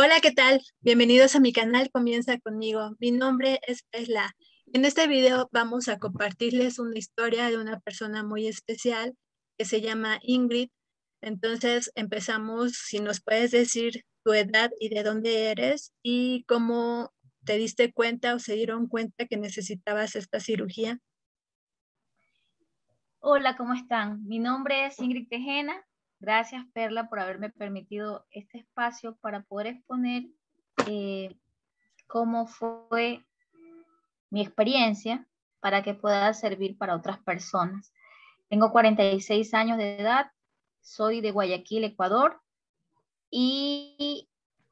Hola, ¿qué tal? Bienvenidos a mi canal Comienza Conmigo. Mi nombre es Perla. En este video vamos a compartirles una historia de una persona muy especial que se llama Ingrid. Entonces empezamos, si nos puedes decir tu edad y de dónde eres y cómo te diste cuenta o se dieron cuenta que necesitabas esta cirugía. Hola, ¿cómo están? Mi nombre es Ingrid Tejena. Gracias, Perla, por haberme permitido este espacio para poder exponer cómo fue mi experiencia para que pueda servir para otras personas. Tengo 46 años de edad, soy de Guayaquil, Ecuador, y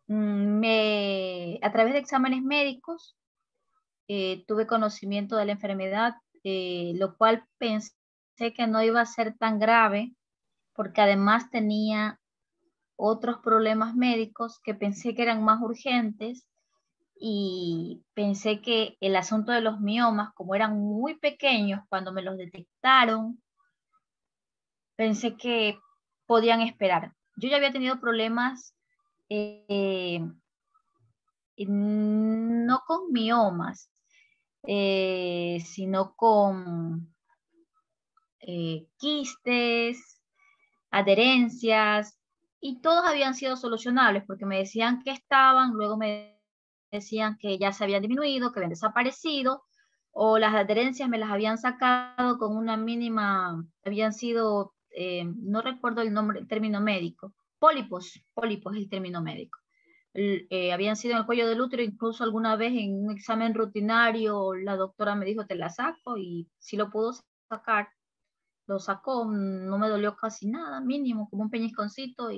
a través de exámenes médicos tuve conocimiento de la enfermedad, lo cual pensé que no iba a ser tan grave, porque además tenía otros problemas médicos que pensé que eran más urgentes y pensé que el asunto de los miomas, como eran muy pequeños cuando me los detectaron, pensé que podían esperar. Yo ya había tenido problemas, no con miomas, sino con quistes, adherencias, y todos habían sido solucionables porque me decían que estaban, luego me decían que ya se habían disminuido, que habían desaparecido, o las adherencias me las habían sacado con una mínima, habían sido, no recuerdo el nombre, el término médico, pólipos es el término médico, habían sido en el cuello del útero, incluso alguna vez en un examen rutinario la doctora me dijo te la saco, y si lo pudo sacar, lo sacó, no me dolió casi nada, mínimo, como un peñisconcito,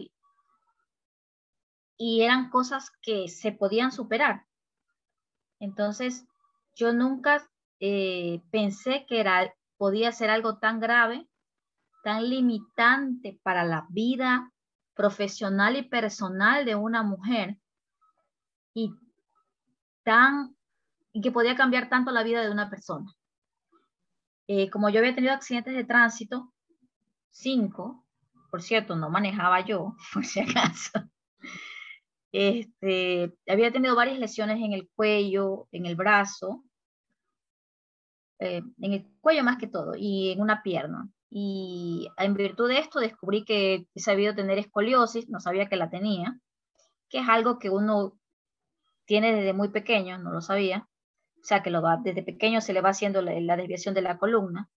y eran cosas que se podían superar. Entonces, yo nunca pensé que podía ser algo tan grave, tan limitante para la vida profesional y personal de una mujer, y que podía cambiar tanto la vida de una persona. Como yo había tenido accidentes de tránsito, 5, por cierto, no manejaba yo, por si acaso. Había tenido varias lesiones en el cuello, en el brazo, en el cuello más que todo, y en una pierna. Y en virtud de esto descubrí que he sabido tener escoliosis, no sabía que la tenía, que es algo que uno tiene desde muy pequeño, no lo sabía. O sea, que desde pequeño se le va haciendo la desviación de la columna.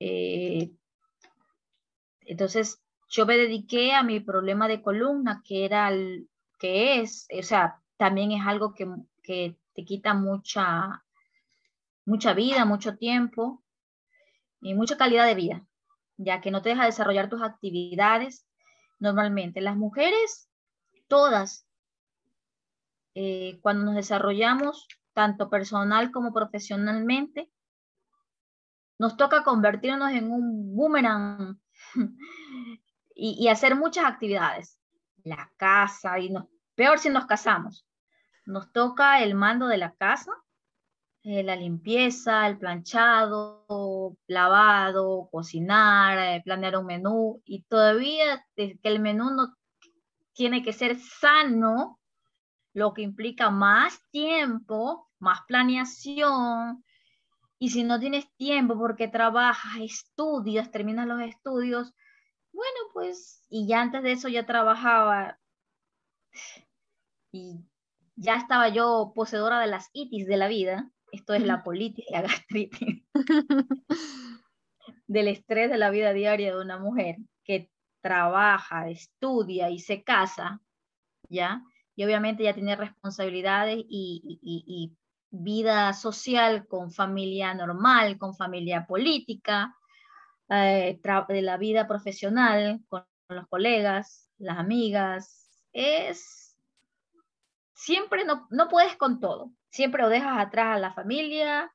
Entonces, yo me dediqué a mi problema de columna, o sea, también es algo que te quita mucha vida, mucho tiempo y mucha calidad de vida, ya que no te deja desarrollar tus actividades normalmente. Las mujeres, todas, cuando nos desarrollamos, tanto personal como profesionalmente, nos toca convertirnos en un boomerang y hacer muchas actividades. La casa, peor si nos casamos, nos toca el mando de la casa, la limpieza, el planchado, lavado, cocinar, planear un menú, y todavía que el menú no tiene que ser sano, lo que implica más tiempo, más planeación, y si no tienes tiempo porque trabajas, estudias, terminas los estudios, bueno, pues, y ya antes de eso ya trabajaba, y ya estaba yo poseedora de las itis de la vida, esto es la politis, la gastritis, del estrés de la vida diaria de una mujer que trabaja, estudia y se casa, ¿ya? Y obviamente ya tiene responsabilidades y vida social con familia normal, con familia política, de la vida profesional, con los colegas, las amigas. Siempre no puedes con todo, siempre lo dejas atrás a la familia,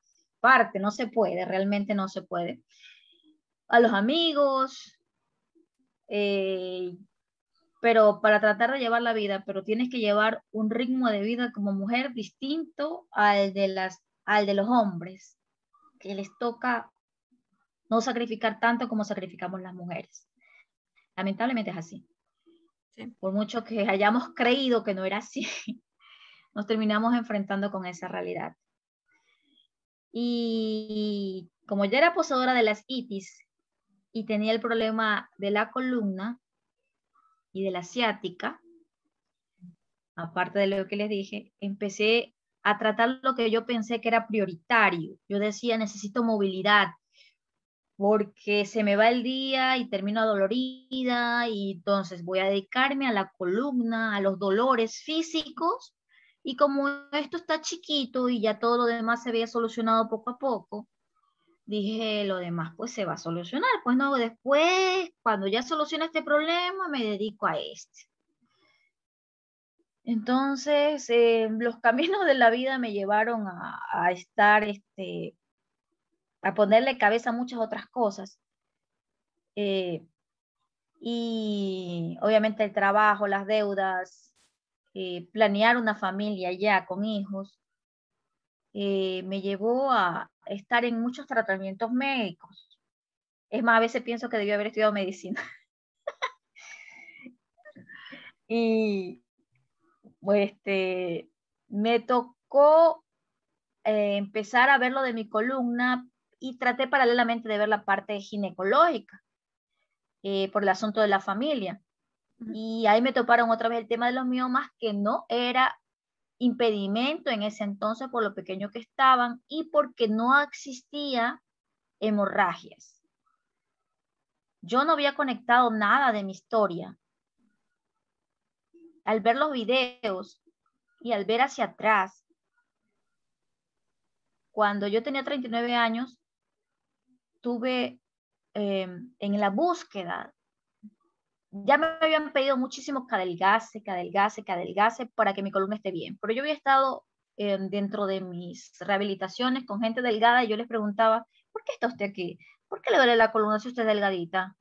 no se puede, realmente no se puede. A los amigos, pero para tratar de llevar la vida, pero tienes que llevar un ritmo de vida como mujer distinto al de los hombres, que les toca no sacrificar tanto como sacrificamos las mujeres. Lamentablemente es así. ¿sí? Por mucho que hayamos creído que no era así, nos terminamos enfrentando con esa realidad. Y como ya era poseedora de las itis y tenía el problema de la columna y de la ciática, aparte de lo que les dije, empecé a tratar lo que yo pensé que era prioritario. Yo decía, necesito movilidad, porque se me va el día y termino adolorida, y entonces voy a dedicarme a la columna, a los dolores físicos, y como esto está chiquito y ya todo lo demás se había solucionado poco a poco, dije, lo demás pues se va a solucionar, pues no, después, cuando ya solucione este problema, me dedico a este. Entonces, los caminos de la vida me llevaron a ponerle cabeza a muchas otras cosas. Y obviamente el trabajo, las deudas, planear una familia ya con hijos, me llevó a estar en muchos tratamientos médicos. Es más, a veces pienso que debí haber estudiado medicina. Y pues me tocó empezar a ver lo de mi columna y traté paralelamente de ver la parte ginecológica por el asunto de la familia. Y ahí me toparon otra vez el tema de los miomas, que no era impedimento en ese entonces por lo pequeño que estaban y porque no existía hemorragias. Yo no había conectado nada de mi historia. Al ver los videos y al ver hacia atrás, cuando yo tenía 39 años, tuve en la búsqueda, ya me habían pedido muchísimo que adelgase para que mi columna esté bien. Pero yo había estado dentro de mis rehabilitaciones con gente delgada y yo les preguntaba, ¿por qué está usted aquí? ¿Por qué le duele la columna si usted es delgadita?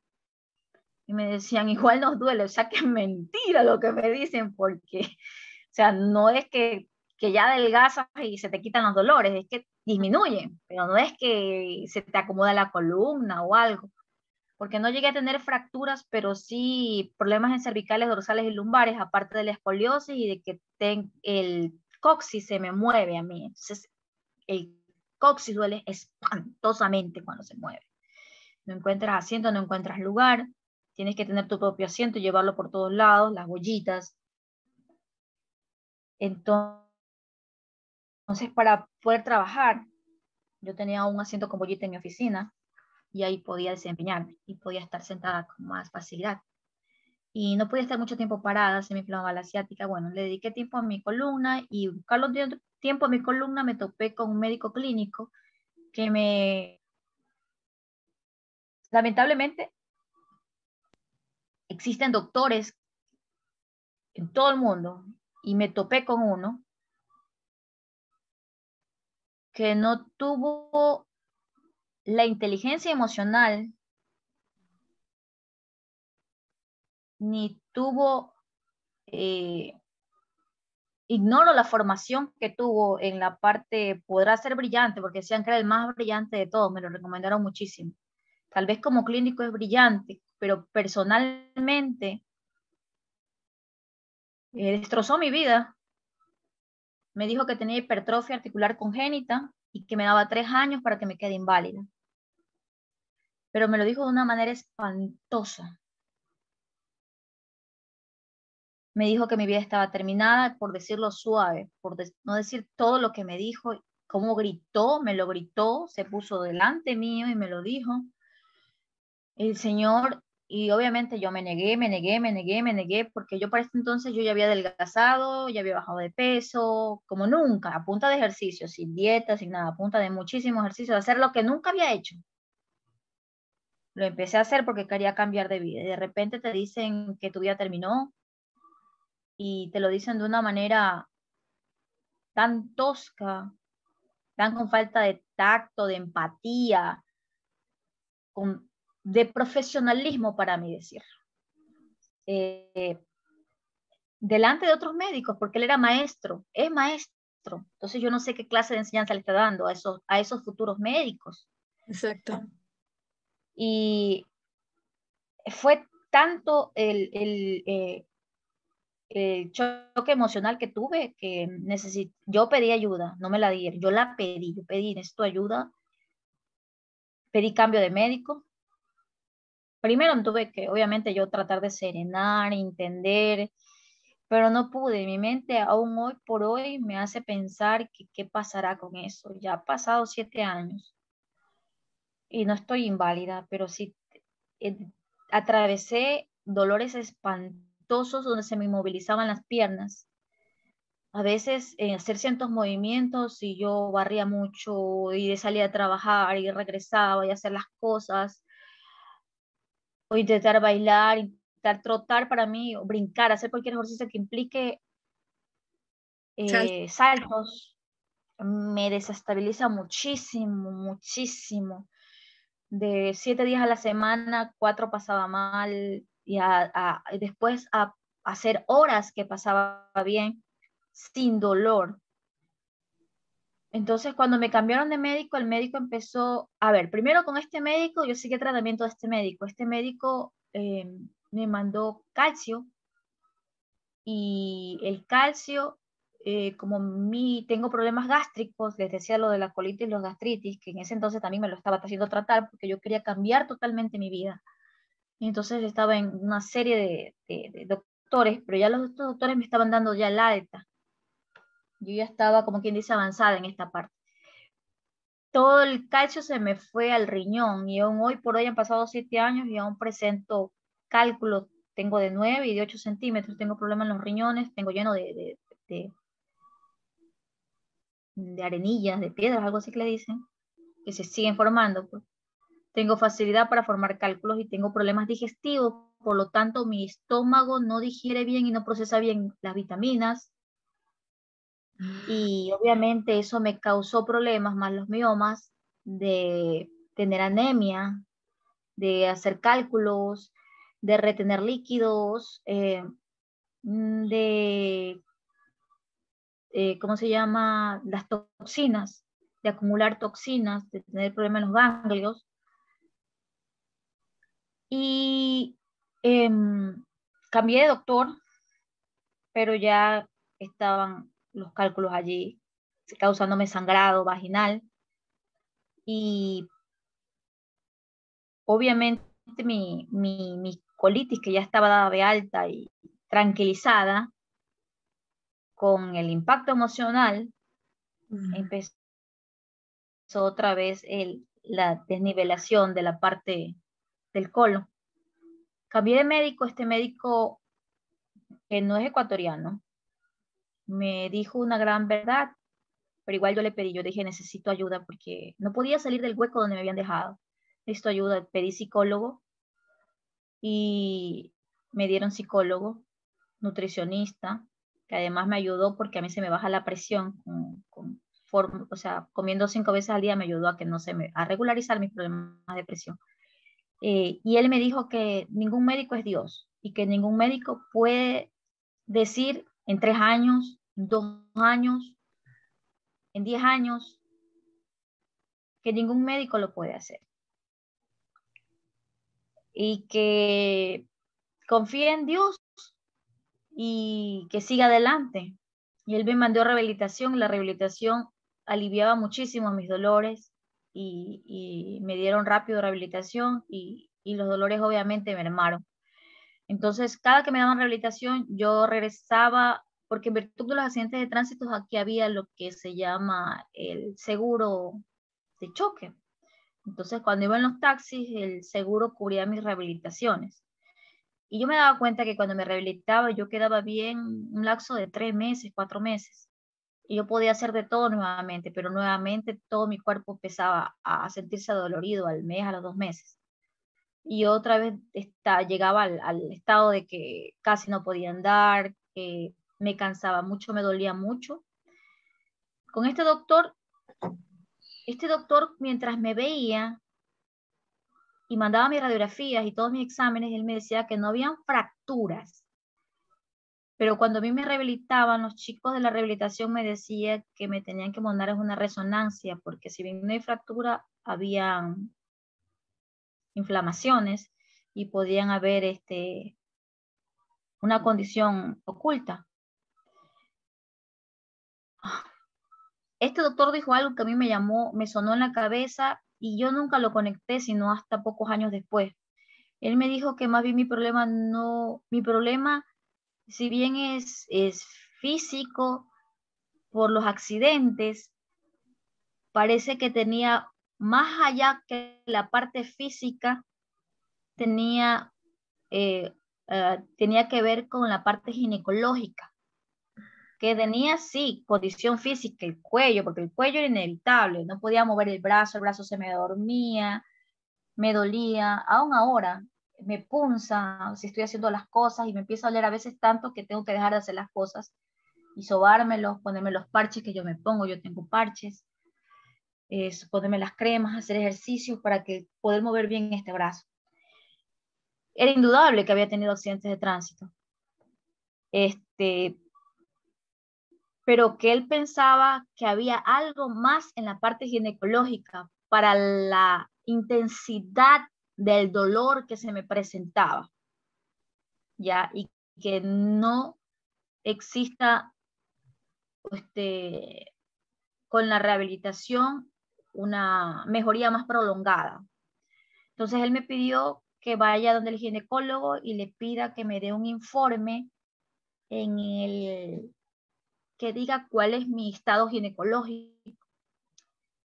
Y me decían, igual nos duele, o sea que es mentira lo que me dicen, porque, o sea, no es que ya adelgazas y se te quitan los dolores, es que disminuyen, pero no es que se te acomoda la columna o algo, porque no llegué a tener fracturas, pero sí problemas en cervicales, dorsales y lumbares, aparte de la escoliosis y de que el coxis se me mueve a mí, entonces el coxis duele espantosamente cuando se mueve, no encuentras asiento, no encuentras lugar, tienes que tener tu propio asiento y llevarlo por todos lados, las bollitas. Entonces, para poder trabajar, yo tenía un asiento con bollita en mi oficina y ahí podía desempeñarme y podía estar sentada con más facilidad. Y no podía estar mucho tiempo parada, se me inflamaba la ciática. Bueno, le dediqué tiempo a mi columna y buscando tiempo a mi columna me topé con un médico clínico que me... Lamentablemente, existen doctores en todo el mundo y me topé con uno que no tuvo la inteligencia emocional ni tuvo, ignoro la formación que tuvo en la parte, podrá ser brillante, porque decían que era el más brillante de todos, me lo recomendaron muchísimo. Tal vez como clínico es brillante, pero personalmente destrozó mi vida. Me dijo que tenía hipertrofia articular congénita y que me daba 3 años para que me quede inválida. Pero me lo dijo de una manera espantosa. Me dijo que mi vida estaba terminada, por decirlo suave, por no decir todo lo que me dijo, cómo gritó, me lo gritó, se puso delante mío y me lo dijo. El señor, y obviamente yo me negué, porque yo para este entonces yo ya había adelgazado, ya había bajado de peso, como nunca, a punta de ejercicio, sin dieta, sin nada, a punta de muchísimo ejercicio, de hacer lo que nunca había hecho. Lo empecé a hacer porque quería cambiar de vida, y de repente te dicen que tu vida terminó, y te lo dicen de una manera tan tosca, tan con falta de tacto, de empatía, de profesionalismo para mí decir, delante de otros médicos, porque él era maestro, es maestro, entonces yo no sé qué clase de enseñanza le está dando a esos futuros médicos. Exacto. Y fue tanto choque emocional que tuve, que yo pedí ayuda, no me la dieron, yo la pedí, necesito ayuda, pedí cambio de médico. Primero tuve que, obviamente, yo tratar de serenar, entender, pero no pude. Mi mente aún hoy por hoy me hace pensar que qué pasará con eso. Ya ha pasado 7 años y no estoy inválida, pero sí atravesé dolores espantosos donde se me inmovilizaban las piernas. A veces hacer ciertos movimientos, y yo barría mucho y salía a trabajar y regresaba y hacer las cosas, o intentar bailar, intentar trotar para mí, o brincar, hacer cualquier ejercicio que implique saltos, me desestabiliza muchísimo, muchísimo. De 7 días a la semana, 4 pasaba mal, y después a hacer horas que pasaba bien, sin dolor. Entonces, cuando me cambiaron de médico, el médico empezó, a ver, primero con este médico, yo seguí tratamiento de este médico. Este médico me mandó calcio, y el calcio, como tengo problemas gástricos, les decía lo de la colitis y los gastritis, que en ese entonces también me lo estaba haciendo tratar, porque yo quería cambiar totalmente mi vida. Y entonces estaba en una serie de doctores, pero ya los doctores me estaban dando ya el alta. Yo ya estaba, como quien dice, avanzada en esta parte. Todo el calcio se me fue al riñón, y aún hoy por hoy han pasado 7 años y aún presento cálculos. Tengo de 9 y de 8 centímetros, tengo problemas en los riñones, tengo lleno de arenillas, de piedras, algo así que le dicen, que se siguen formando. Tengo facilidad para formar cálculos y tengo problemas digestivos, por lo tanto mi estómago no digiere bien y no procesa bien las vitaminas. Y obviamente eso me causó problemas, más los miomas, de tener anemia, de hacer cálculos, de retener líquidos, ¿cómo se llama? Las toxinas, de acumular toxinas, de tener problemas en los ganglios. Y cambié de doctor, pero ya estaban los cálculos allí, causándome sangrado vaginal, y obviamente mi colitis, que ya estaba dada de alta y tranquilizada, con el impacto emocional, empezó otra vez la desnivelación de la parte del colon. Cambié de médico, este médico que no es ecuatoriano, me dijo una gran verdad, pero igual yo le pedí, yo dije, necesito ayuda, porque no podía salir del hueco donde me habían dejado. Necesito ayuda, pedí psicólogo, y me dieron psicólogo, nutricionista, que además me ayudó porque a mí se me baja la presión, o sea, comiendo 5 veces al día me ayudó a que no se me, a regularizar mis problemas de presión. Y él me dijo que ningún médico es Dios, y que ningún médico puede decir en 3 años, 2 años, en 10 años, que ningún médico lo puede hacer. Y que confíe en Dios y que siga adelante. Y él me mandó rehabilitación, la rehabilitación aliviaba muchísimo mis dolores, y me dieron rápido rehabilitación, y los dolores obviamente mermaron. Entonces, cada que me daban rehabilitación, yo regresaba, porque en virtud de los accidentes de tránsito, aquí había lo que se llama el seguro de choque. Entonces, cuando iba en los taxis, el seguro cubría mis rehabilitaciones. Y yo me daba cuenta que cuando me rehabilitaba, yo quedaba bien un lapso de 3 meses, 4 meses. Y yo podía hacer de todo nuevamente, pero nuevamente todo mi cuerpo empezaba a sentirse adolorido al mes, a los 2 meses. Y otra vez llegaba al estado de que casi no podía andar, que me cansaba mucho, me dolía mucho. Con este doctor, mientras me veía y mandaba mis radiografías y todos mis exámenes, él me decía que no habían fracturas. Pero cuando a mí me rehabilitaban, los chicos de la rehabilitación me decían que me tenían que mandar una resonancia, porque si bien no hay fractura, habían inflamaciones y podían haber una condición oculta. Este doctor dijo algo que a mí me llamó, me sonó en la cabeza y yo nunca lo conecté sino hasta pocos años después. Él me dijo que más bien mi problema no, mi problema si bien es físico por los accidentes, parece que tenía más allá que la parte física, tenía que ver con la parte ginecológica, que tenía sí condición física, el cuello, porque el cuello era inevitable, no podía mover el brazo se me dormía, me dolía, aún ahora me punza si estoy haciendo las cosas y me empieza a doler a veces tanto que tengo que dejar de hacer las cosas y sobármelos, ponerme los parches que yo me pongo, yo tengo parches, ponerme las cremas, hacer ejercicios para que poder mover bien este brazo. Era indudable que había tenido accidentes de tránsito. Pero que él pensaba que había algo más en la parte ginecológica para la intensidad del dolor que se me presentaba. ¿Ya? Y que no exista con la rehabilitación una mejoría más prolongada. Entonces él me pidió que vaya donde el ginecólogo y le pida que me dé un informe en el que diga cuál es mi estado ginecológico.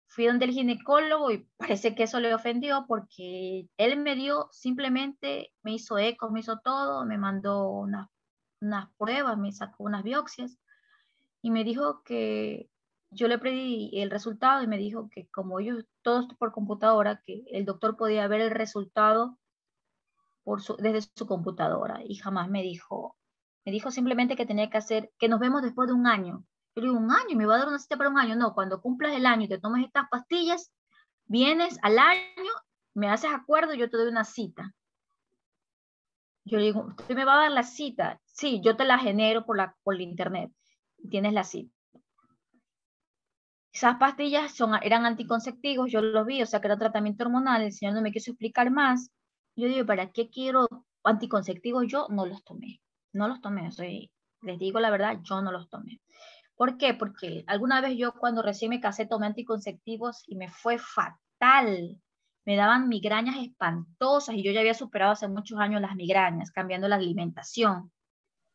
Fui donde el ginecólogo y parece que eso le ofendió porque él me dio, simplemente me hizo eco, me hizo todo, me mandó unas pruebas, me sacó unas biopsias y me dijo que yo le pedí el resultado y me dijo que como ellos, todo esto por computadora, que el doctor podía ver el resultado desde su computadora, y jamás me dijo simplemente que tenía que hacer, que nos vemos después de un año. Yo le digo, ¿un año? ¿Me va a dar una cita para un año? No, cuando cumplas el año y te tomas estas pastillas, vienes al año, me haces acuerdo y yo te doy una cita. Yo le digo, ¿usted me va a dar la cita? Sí, yo te la genero por la internet, tienes la cita. Esas pastillas eran anticonceptivos, yo los vi, o sea que era tratamiento hormonal, el señor no me quiso explicar más. Yo digo, ¿para qué quiero anticonceptivos? Yo no los tomé, o sea, les digo la verdad, yo no los tomé. ¿Por qué? Porque alguna vez yo cuando recién me casé tomé anticonceptivos y me fue fatal, me daban migrañas espantosas y yo ya había superado hace muchos años las migrañas, cambiando la alimentación,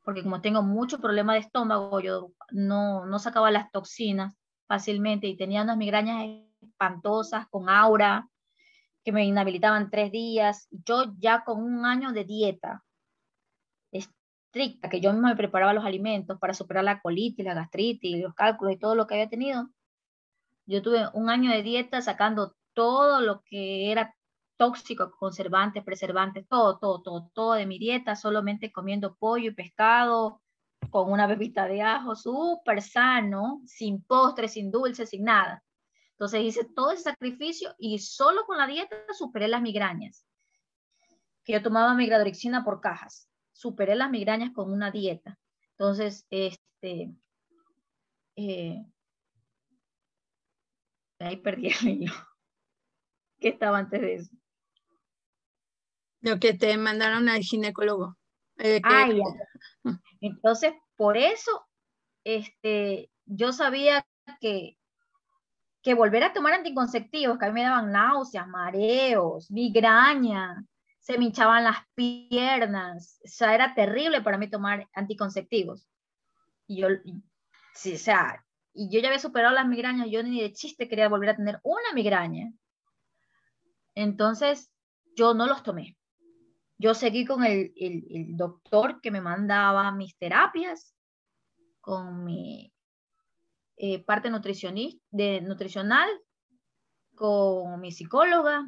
porque como tengo mucho problema de estómago, yo no sacaba las toxinas fácilmente y tenía unas migrañas espantosas con aura, que me inhabilitaban 3 días, yo ya con un año de dieta estricta, que yo misma me preparaba los alimentos para superar la colitis, la gastritis, los cálculos y todo lo que había tenido, yo tuve un año de dieta sacando todo lo que era tóxico, conservantes, preservantes, todo de mi dieta, solamente comiendo pollo y pescado, con una bebita de ajo, súper sano, sin postre, sin dulce, sin nada. Entonces hice todo ese sacrificio y solo con la dieta superé las migrañas. Que yo tomaba migradorexina por cajas. Superé las migrañas con una dieta. Entonces, ahí perdí el niño. ¿Qué estaba antes de eso? Lo que te mandaron al ginecólogo. Ya. Entonces, por eso, yo sabía que volver a tomar anticonceptivos, que a mí me daban náuseas, mareos, migraña, se me hinchaban las piernas, o sea, era terrible para mí tomar anticonceptivos. Y yo ya había superado las migrañas, yo ni de chiste quería volver a tener una migraña. Entonces, yo no los tomé. Yo seguí con el doctor que me mandaba mis terapias, con mi parte nutricional, con mi psicóloga,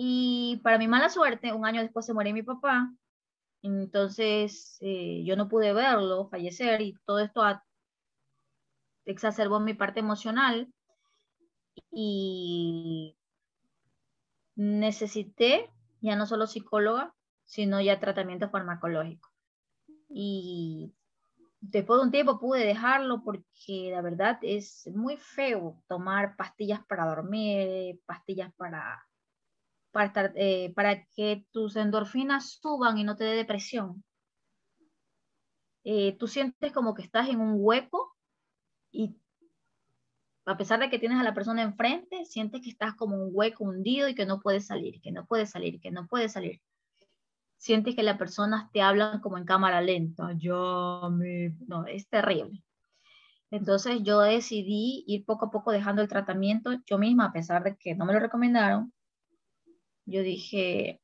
y para mi mala suerte, un año después se muere mi papá, entonces yo no pude verlo fallecer, y todo esto exacerbó mi parte emocional, y necesité ya no solo psicóloga, sino ya tratamiento farmacológico, y después de un tiempo pude dejarlo porque la verdad es muy feo tomar pastillas para dormir, pastillas para para que tus endorfinas suban y no te dé depresión. Tú sientes como que estás en un hueco y a pesar de que tienes a la persona enfrente, sientes que estás como un hueco hundido y que no puedes salir, que no puedes salir, que no puedes salir. Sientes que las personas te hablan como en cámara lenta. No, es terrible. Entonces yo decidí ir poco a poco dejando el tratamiento yo misma, a pesar de que no me lo recomendaron. Yo dije,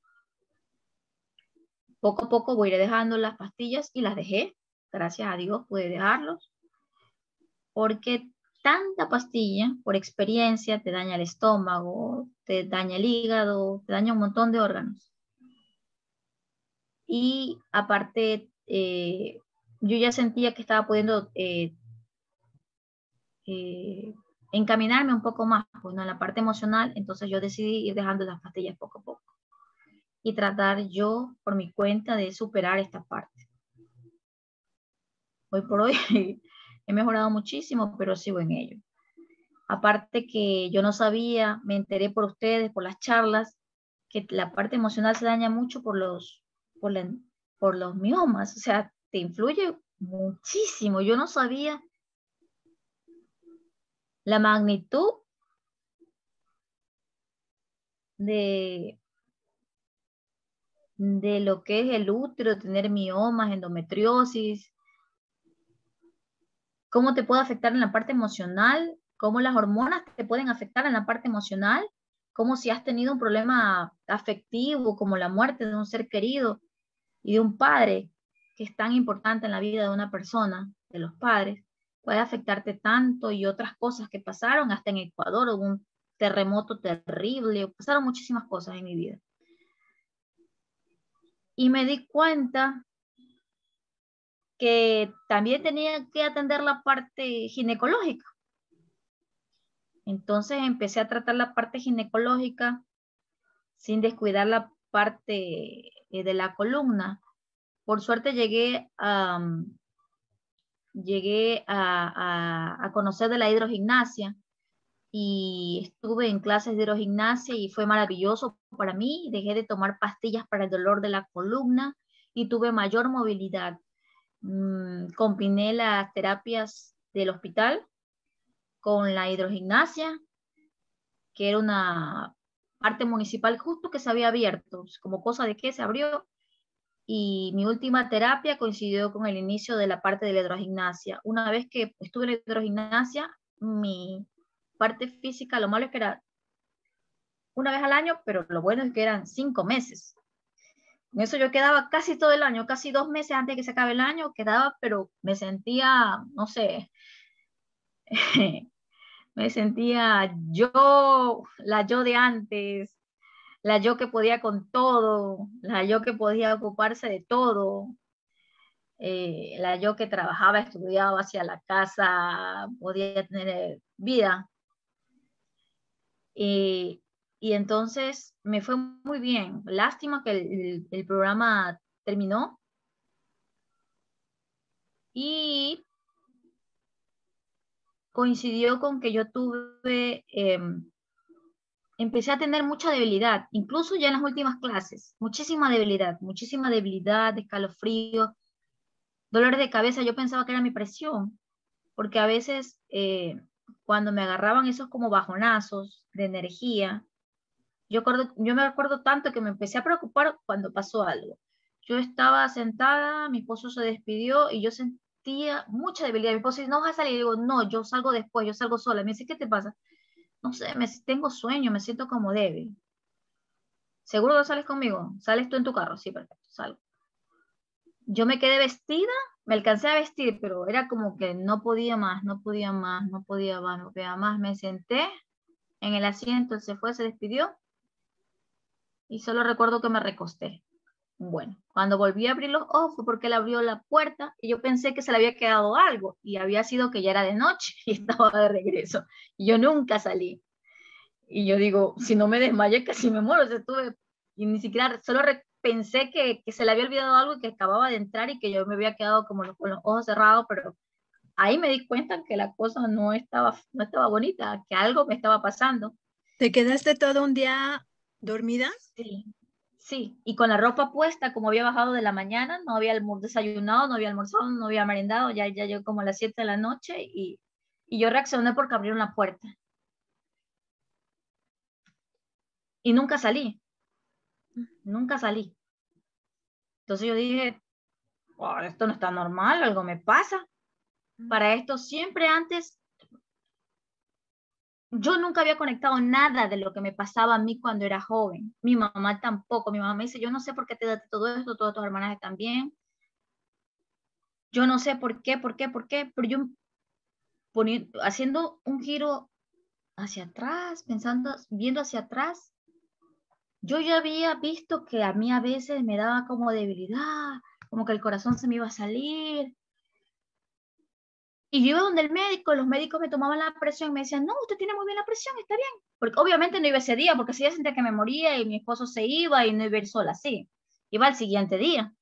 poco a poco voy a ir dejando las pastillas y las dejé. Gracias a Dios pude dejarlos. Porque tanta pastilla, por experiencia, te daña el estómago, te daña el hígado, te daña un montón de órganos. Y aparte, yo ya sentía que estaba pudiendo encaminarme un poco más, pues, ¿no? En la parte emocional, entonces yo decidí ir dejando las pastillas poco a poco y tratar yo por mi cuenta de superar esta parte. Hoy por hoy he mejorado muchísimo, pero sigo en ello. Aparte que yo no sabía, me enteré por ustedes, por las charlas, que la parte emocional se daña mucho por los miomas, o sea, te influye muchísimo. Yo no sabía la magnitud de lo que es el útero, tener miomas, endometriosis, cómo te puede afectar en la parte emocional, cómo las hormonas te pueden afectar en la parte emocional, cómo si has tenido un problema afectivo, como la muerte de un ser querido y de un padre, que es tan importante en la vida de una persona, de los padres, puede afectarte tanto, y otras cosas que pasaron, hasta en Ecuador hubo un terremoto terrible, pasaron muchísimas cosas en mi vida. Y me di cuenta que también tenía que atender la parte ginecológica. Entonces empecé a tratar la parte ginecológica sin descuidar la parte de la columna. Por suerte llegué a conocer de la hidrogimnasia y estuve en clases de hidrogimnasia y fue maravilloso para mí. Dejé de tomar pastillas para el dolor de la columna y tuve mayor movilidad. Combiné las terapias del hospital con la hidrogimnasia, que era una parte municipal justo que se había abierto, como cosa de que se abrió. Y mi última terapia coincidió con el inicio de la parte de la hidrogimnasia. Una vez que estuve en la hidrogimnasia, mi parte física, lo malo es que era una vez al año, pero lo bueno es que eran 5 meses. Con eso yo quedaba casi todo el año, casi 2 meses antes de que se acabe el año, quedaba, pero me sentía, no sé, me sentía yo, la yo de antes, la yo que podía con todo, la yo que podía ocuparse de todo, la yo que trabajaba, estudiaba, hacía la casa, podía tener vida. Y entonces me fue muy bien. Lástima que el programa terminó. Y coincidió con que yo tuve... empecé a tener mucha debilidad, incluso ya en las últimas clases, muchísima debilidad, escalofrío, dolores de cabeza. Yo pensaba que era mi presión, porque a veces cuando me agarraban esos como bajonazos de energía, yo me acuerdo tanto que me empecé a preocupar cuando pasó algo. Yo estaba sentada, mi esposo se despidió y yo sentía mucha debilidad. Mi esposo dice, no vas a salir, y digo, no, yo salgo después, yo salgo sola. Me dice, ¿qué te pasa? No sé, tengo sueño, me siento como débil. ¿Seguro que sales conmigo? ¿Sales tú en tu carro? Sí, perfecto, salgo. Yo me quedé vestida, me alcancé a vestir, pero era como que no podía más. Me senté en el asiento, él se fue, se despidió. Y solo recuerdo que me recosté. Bueno, cuando volví a abrir los ojos fue porque él abrió la puerta y yo pensé que se le había quedado algo y había sido que ya era de noche y estaba de regreso. Y yo nunca salí. Y yo digo, si no me desmayé casi me muero. O sea, y ni siquiera, solo pensé que se le había olvidado algo y que acababa de entrar y que yo me había quedado como con los ojos cerrados, pero ahí me di cuenta que la cosa no estaba bonita, que algo me estaba pasando. Te quedaste todo un día ¿Dormida? Sí. Sí, y con la ropa puesta, como había bajado de la mañana, no había desayunado, no había almorzado, no había merendado, ya yo como a las 7 de la noche y yo reaccioné porque abrieron la puerta. Y nunca salí, nunca salí. Entonces yo dije, oh, esto no está normal, algo me pasa. Para esto siempre antes, yo nunca había conectado nada de lo que me pasaba a mí cuando era joven. Mi mamá tampoco. Mi mamá me dice, yo no sé por qué te da todo esto, todas tus hermanas están bien. Yo no sé por qué. Pero yo haciendo un giro hacia atrás, pensando, viendo hacia atrás, yo ya había visto que a mí a veces me daba como debilidad, como que el corazón se me iba a salir. Y yo iba donde el médico, los médicos me tomaban la presión y me decían, no, usted tiene muy bien la presión, está bien. Porque obviamente no iba ese día, porque si ya sentía que me moría y mi esposo se iba y no iba a ir sola, así. Iba al siguiente día,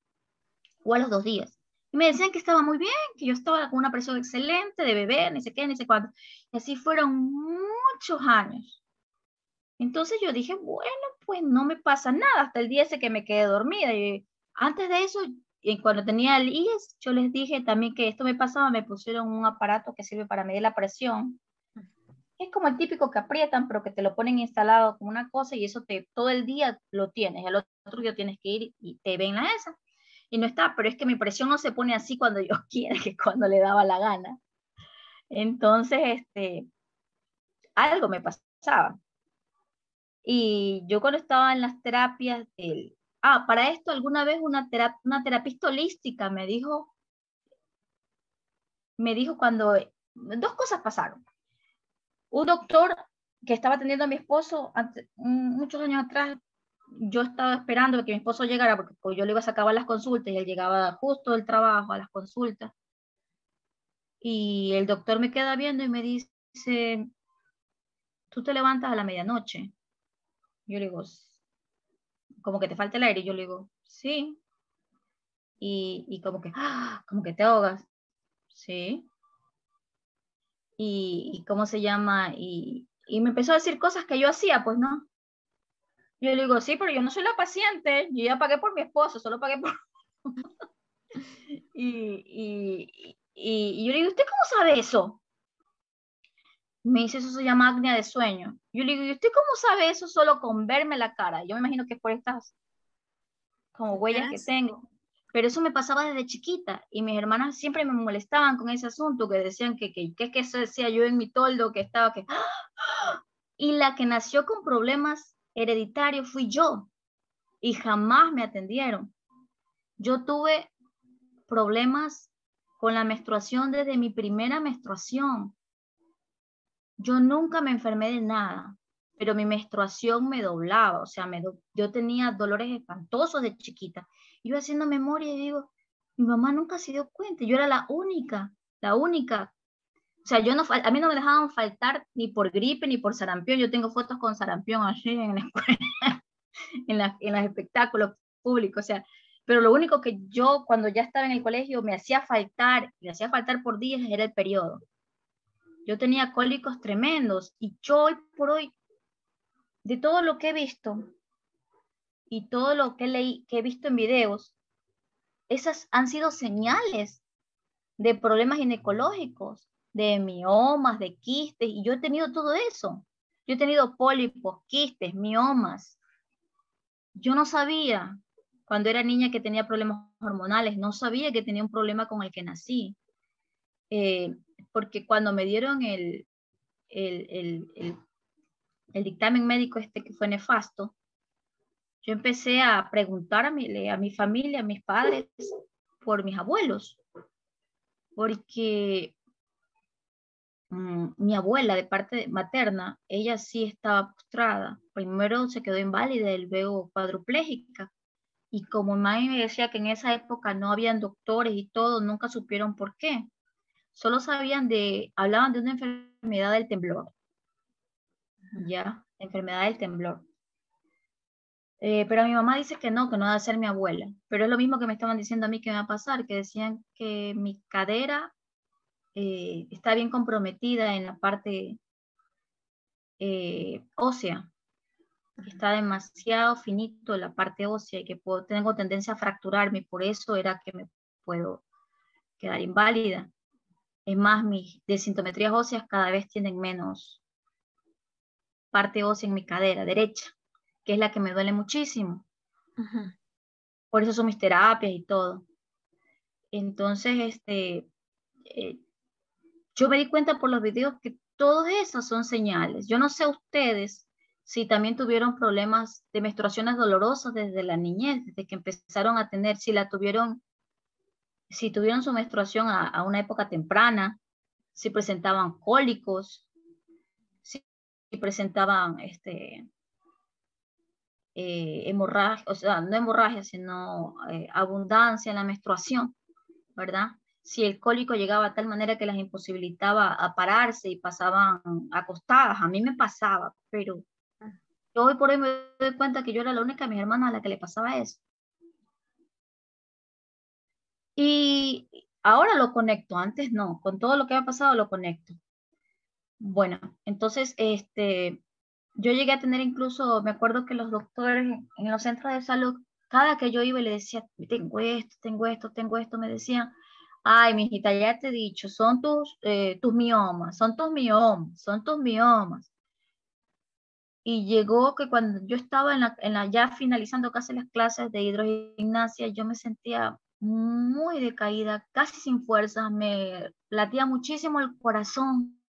o a los 2 días. Y me decían que estaba muy bien, que yo estaba con una presión excelente de bebé, ni sé qué, ni sé cuánto. Y así fueron muchos años. Entonces yo dije, bueno, pues no me pasa nada, hasta el día ese que me quedé dormida. Y antes de eso... Y cuando tenía el IES, yo les dije también que esto me pasaba, me pusieron un aparato que sirve para medir la presión. Es como el típico que aprietan, pero que te lo ponen instalado como una cosa y eso todo el día lo tienes. El otro día tienes que ir y te ven la esa. Y no está, pero es que mi presión no se pone así cuando yo quiera, que cuando le daba la gana. Entonces, algo me pasaba. Y yo cuando estaba en las terapias del... Ah, para esto alguna vez una terapista holística me dijo cuando, 2 cosas pasaron. Un doctor que estaba atendiendo a mi esposo, muchos años atrás, yo estaba esperando que mi esposo llegara, porque yo le iba a sacar las consultas, y él llegaba justo del trabajo a las consultas. Y el doctor me queda viendo y me dice, ¿tú te levantas a la medianoche? Yo le digo, como que te falta el aire, y yo le digo, sí, y como que te ahogas, sí, y cómo se llama, y me empezó a decir cosas que yo hacía, pues no, yo le digo, sí, pero yo no soy la paciente, yo ya pagué por mi esposo, solo pagué por, y yo le digo, ¿usted cómo sabe eso? Me dice, eso se llama apnea de sueño. Yo le digo, ¿y usted cómo sabe eso solo con verme la cara? Yo me imagino que es por estas como huellas que tengo. Pero eso me pasaba desde chiquita. Y mis hermanas siempre me molestaban con ese asunto, que decían que eso decía yo en mi toldo, que estaba que... Y la que nació con problemas hereditarios fui yo. Y jamás me atendieron. Yo tuve problemas con la menstruación desde mi primera menstruación. Yo nunca me enfermé de nada, pero mi menstruación me doblaba, o sea, yo tenía dolores espantosos de chiquita. Yo haciendo memoria y digo, mi mamá nunca se dio cuenta, yo era la única. O sea, a mí no me dejaban faltar ni por gripe ni por sarampión, yo tengo fotos con sarampión allí en la escuela, en los espectáculos públicos, o sea, pero lo único que yo cuando ya estaba en el colegio me hacía faltar por días era el periodo. Yo tenía cólicos tremendos y yo hoy por hoy, de todo lo que he visto y todo lo que leí, que he visto en videos, esas han sido señales de problemas ginecológicos, de miomas, de quistes, y yo he tenido todo eso. Yo he tenido pólipos, quistes, miomas. Yo no sabía cuando era niña que tenía problemas hormonales, no sabía que tenía un problema con el que nací. Porque cuando me dieron el dictamen médico que fue nefasto, yo empecé a preguntar a mi familia, a mis padres, por mis abuelos, porque mi abuela de parte materna, ella sí estaba postrada, primero se quedó inválida y luego cuadruplégica, y como mami me decía que en esa época no habían doctores y todo, nunca supieron por qué. Solo hablaban de una enfermedad del temblor, ya, enfermedad del temblor. Pero mi mamá dice que no debe ser mi abuela, pero es lo mismo que me estaban diciendo a mí que me va a pasar, que decían que mi cadera está bien comprometida en la parte ósea, que está demasiado finito la parte ósea y que puedo, tengo tendencia a fracturarme, y por eso era que me puedo quedar inválida. Es más, mis desintometrías óseas cada vez tienen menos parte ósea en mi cadera derecha, que es la que me duele muchísimo. Ajá. Por eso son mis terapias y todo. Entonces, yo me di cuenta por los videos que todas esas son señales. Yo no sé ustedes si también tuvieron problemas de menstruaciones dolorosas desde la niñez, desde que empezaron a tener, si tuvieron su menstruación a una época temprana, si presentaban cólicos, si presentaban hemorragia, o sea, no hemorragia, sino abundancia en la menstruación, ¿verdad? Si el cólico llegaba de tal manera que las imposibilitaba a pararse y pasaban acostadas. A mí me pasaba, pero yo hoy por hoy me doy cuenta que yo era la única de mis hermanas a la que le pasaba eso. Y ahora lo conecto, antes no, con todo lo que ha pasado lo conecto. Bueno, entonces yo llegué a tener incluso, me acuerdo que los doctores en los centros de salud, cada que yo iba y le decía, tengo esto, me decían, ay, mijita, ya te he dicho, son tus miomas, son tus miomas, son tus miomas. Y llegó que cuando yo estaba ya finalizando casi las clases de hidrogimnasia, yo me sentía muy decaída, casi sin fuerzas, me latía muchísimo el corazón.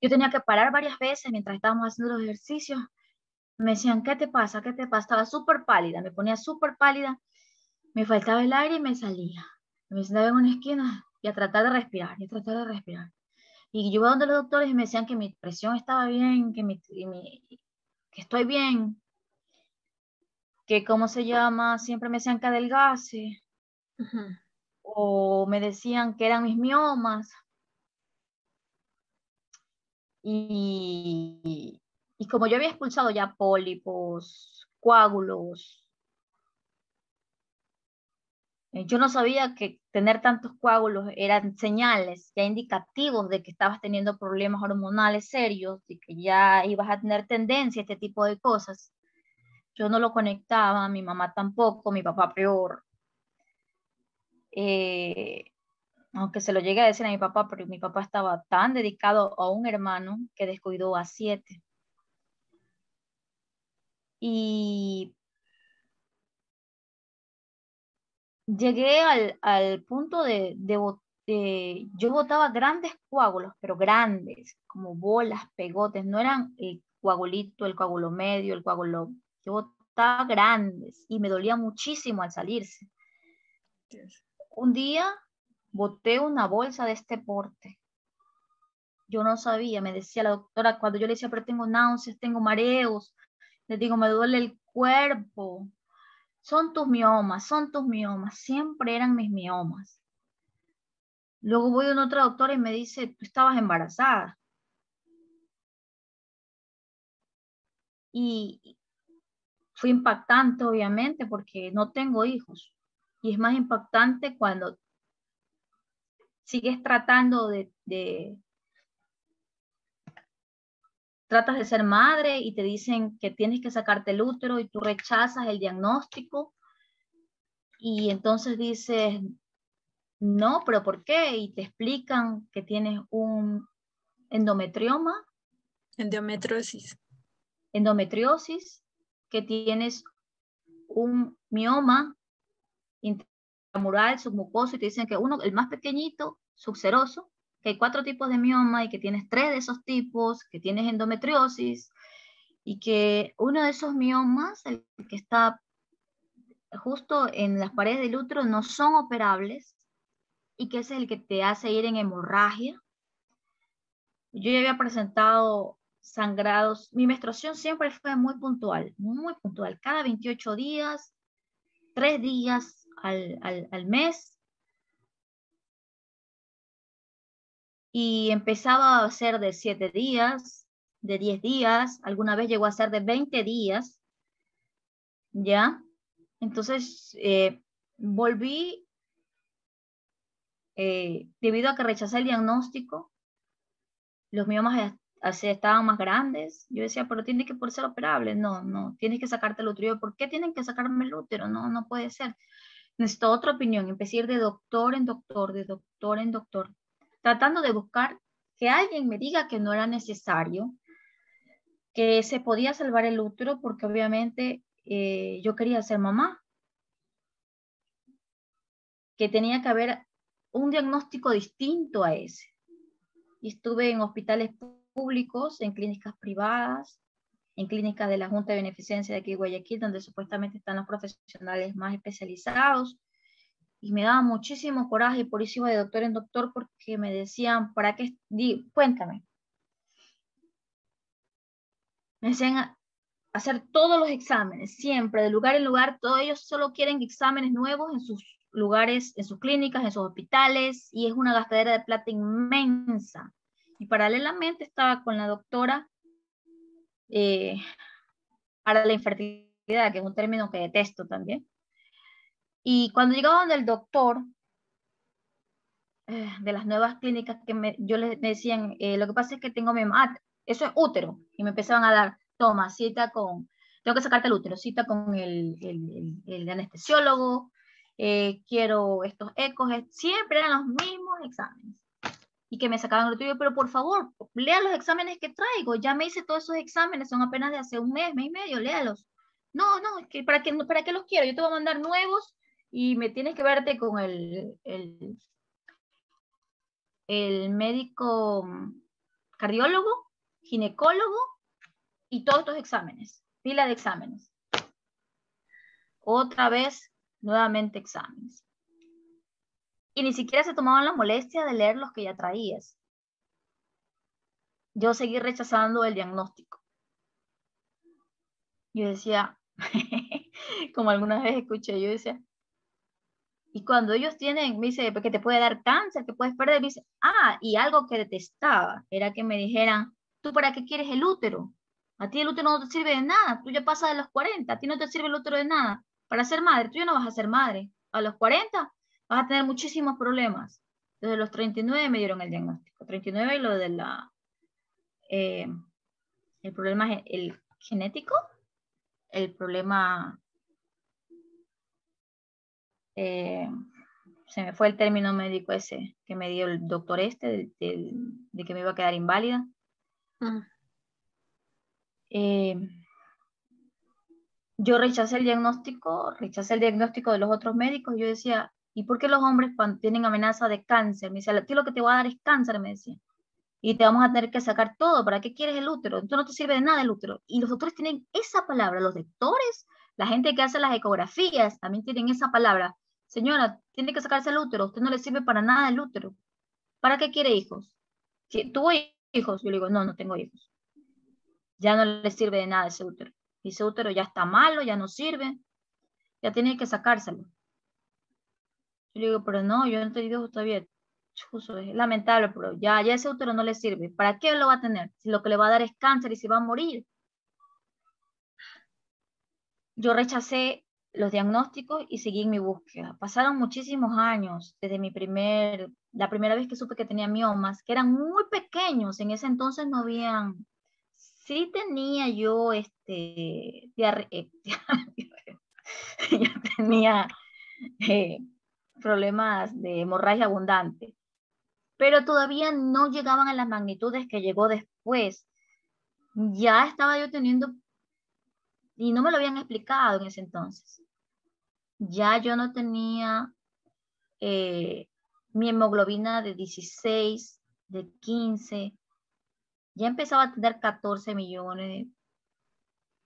Yo tenía que parar varias veces mientras estábamos haciendo los ejercicios. Me decían, ¿qué te pasa? ¿Qué te pasa? Estaba súper pálida, me ponía súper pálida, me faltaba el aire y me salía. Me sentaba en una esquina y a tratar de respirar, Y yo iba donde los doctores y me decían que mi presión estaba bien, que estoy bien, que cómo se llama, siempre me decían que adelgase, uh-huh. O me decían que eran mis miomas. Y como yo había expulsado ya pólipos, coágulos, yo no sabía que tener tantos coágulos eran señales ya indicativos de que estabas teniendo problemas hormonales serios, de que ya ibas a tener tendencia a este tipo de cosas. Yo no lo conectaba, mi mamá tampoco, mi papá peor. Aunque se lo llegué a decir a mi papá, pero mi papá estaba tan dedicado a un hermano que descuidó a 7. Y llegué al punto de yo botaba grandes coágulos, pero grandes, como bolas, pegotes, no eran el coagulito, el coágulo medio, el coágulo, yo botaba grandes y me dolía muchísimo al salirse. Yes. Un día boté una bolsa de este porte. Yo no sabía, me decía la doctora, cuando yo le decía, pero tengo náuseas, tengo mareos, le digo, me duele el cuerpo. Son tus miomas, siempre eran mis miomas. Luego voy a una otra doctora y me dice, tú estabas embarazada. Y fue impactante, obviamente, porque no tengo hijos. Y es más impactante cuando sigues tratando tratas de ser madre y te dicen que tienes que sacarte el útero y tú rechazas el diagnóstico y entonces dices, no, pero ¿por qué? Y te explican que tienes un endometrioma. Endometriosis. Endometriosis, que tienes un mioma intramural, submucoso, y te dicen que uno, el más pequeñito, subseroso, que hay 4 tipos de mioma y que tienes 3 de esos tipos, que tienes endometriosis y que uno de esos miomas, el que está justo en las paredes del útero, no son operables y que ese es el que te hace ir en hemorragia. Yo ya había presentado sangrados, mi menstruación siempre fue muy puntual, cada 28 días, 3 días al mes. Y empezaba a ser de 7 días, de 10 días, alguna vez llegó a ser de 20 días, ¿ya? Entonces volví, debido a que rechacé el diagnóstico, los miomas así estaban más grandes. Yo decía, pero tiene que por ser operable. No, no, tienes que sacarte el útero. Yo, ¿por qué tienen que sacarme el útero? No, no puede ser. Necesito otra opinión. Empecé a ir de doctor en doctor, de doctor en doctor, tratando de buscar que alguien me diga que no era necesario, que se podía salvar el útero, porque obviamente yo quería ser mamá, que tenía que haber un diagnóstico distinto a ese. Y estuve en hospitales públicos, en clínicas privadas, en clínicas de la Junta de Beneficencia de aquí de Guayaquil, donde supuestamente están los profesionales más especializados, y me daba muchísimo coraje, por eso iba de doctor en doctor, porque me decían, ¿para qué? Cuéntame. Me decían hacer todos los exámenes, siempre, de lugar en lugar, todos ellos solo quieren exámenes nuevos en sus lugares, en sus clínicas, en sus hospitales, y es una gastadera de plata inmensa. Y paralelamente estaba con la doctora para la infertilidad, que es un término que detesto también. Y cuando llegaba donde el doctor, de las nuevas clínicas, que me decían, lo que pasa es que tengo eso es útero, y me empezaban a dar, toma, cita con, tengo que sacarte el útero, cita con el anestesiólogo, quiero estos ecos, siempre eran los mismos exámenes. Y que me sacaban el tuyo, pero por favor, lea los exámenes que traigo, ya me hice todos esos exámenes, son apenas de hace un mes, mes y medio, léalos. No, no, es que ¿para qué los quiero? Yo te voy a mandar nuevos y me tienes que verte con el médico cardiólogo, ginecólogo y todos estos exámenes, pila de exámenes. Otra vez, nuevamente exámenes. Y ni siquiera se tomaban la molestia de leer los que ya traías. Yo seguí rechazando el diagnóstico. Yo decía, como alguna vez escuché, yo decía, y cuando ellos tienen, me dice, que te puede dar cáncer, que puedes perder, me dice, ah, y algo que detestaba era que me dijeran, ¿tú para qué quieres el útero? A ti el útero no te sirve de nada, tú ya pasas de los 40, a ti no te sirve el útero de nada. Para ser madre, tú ya no vas a ser madre. A los 40 vas a tener muchísimos problemas. Desde los 39 me dieron el diagnóstico. 39 y lo de el problema el genético, el problema, se me fue el término médico ese que me dio el doctor de que me iba a quedar inválida. Yo rechacé el diagnóstico de los otros médicos. Yo decía, ¿y por qué los hombres cuando tienen amenaza de cáncer? Me decía, a ti lo que te va a dar es cáncer, me decía. Y te vamos a tener que sacar todo. ¿Para qué quieres el útero? Entonces no te sirve de nada el útero. Y los doctores tienen esa palabra. Los doctores, la gente que hace las ecografías, también tienen esa palabra. Señora, tiene que sacarse el útero. Usted no le sirve para nada el útero. ¿Para qué quiere hijos? ¿Tuvo hijos? Yo le digo, no, no tengo hijos. Ya no le sirve de nada ese útero. Y ese útero ya está malo, ya no sirve, ya tiene que sacárselo. Yo le digo, pero no, yo no te digo todavía, chuzo, es lamentable, pero ya ese útero no le sirve. ¿Para qué lo va a tener? Si lo que le va a dar es cáncer y si va a morir. Yo rechacé los diagnósticos y seguí en mi búsqueda. Pasaron muchísimos años desde la primera vez que supe que tenía miomas, que eran muy pequeños, en ese entonces no habían... Sí tenía yo ya tenía problemas de hemorragia abundante, pero todavía no llegaban a las magnitudes que llegó después. Ya estaba yo teniendo, y no me lo habían explicado en ese entonces, ya yo no tenía mi hemoglobina de 16, de 15, ya empezaba a tener 14 millones,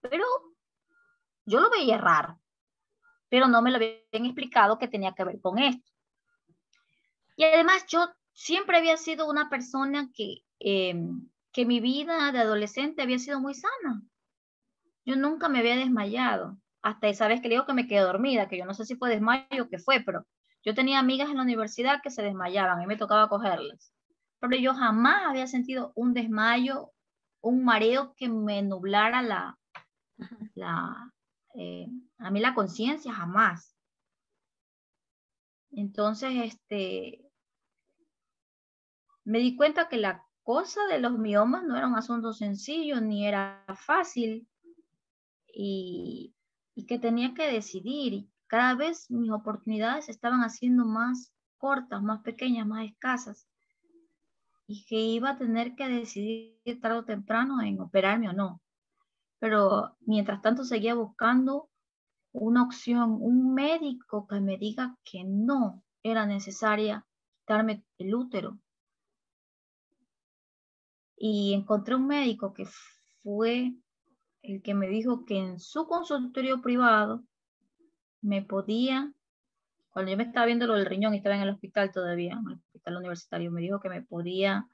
pero yo lo veía raro, pero no me lo habían explicado que tenía que ver con esto. Y además yo siempre había sido una persona que mi vida de adolescente había sido muy sana. Yo nunca me había desmayado, hasta esa vez que le digo que me quedé dormida, que yo no sé si fue desmayo o qué fue, pero yo tenía amigas en la universidad que se desmayaban y me tocaba cogerlas. Pero yo jamás había sentido un desmayo, un mareo que me nublara a mí la conciencia, jamás. Entonces, me di cuenta que la cosa de los miomas no era un asunto sencillo ni era fácil y que tenía que decidir. Y cada vez mis oportunidades se estaban haciendo más cortas, más pequeñas, más escasas, y que iba a tener que decidir tarde o temprano en operarme o no. Pero mientras tanto seguía buscando una opción, un médico que me diga que no era necesaria quitarme el útero. Y encontré un médico que fue el que me dijo que en su consultorio privado me podía, cuando yo me estaba viendo lo del riñón y estaba en el hospital todavía, en el hospital universitario, me dijo que me podía,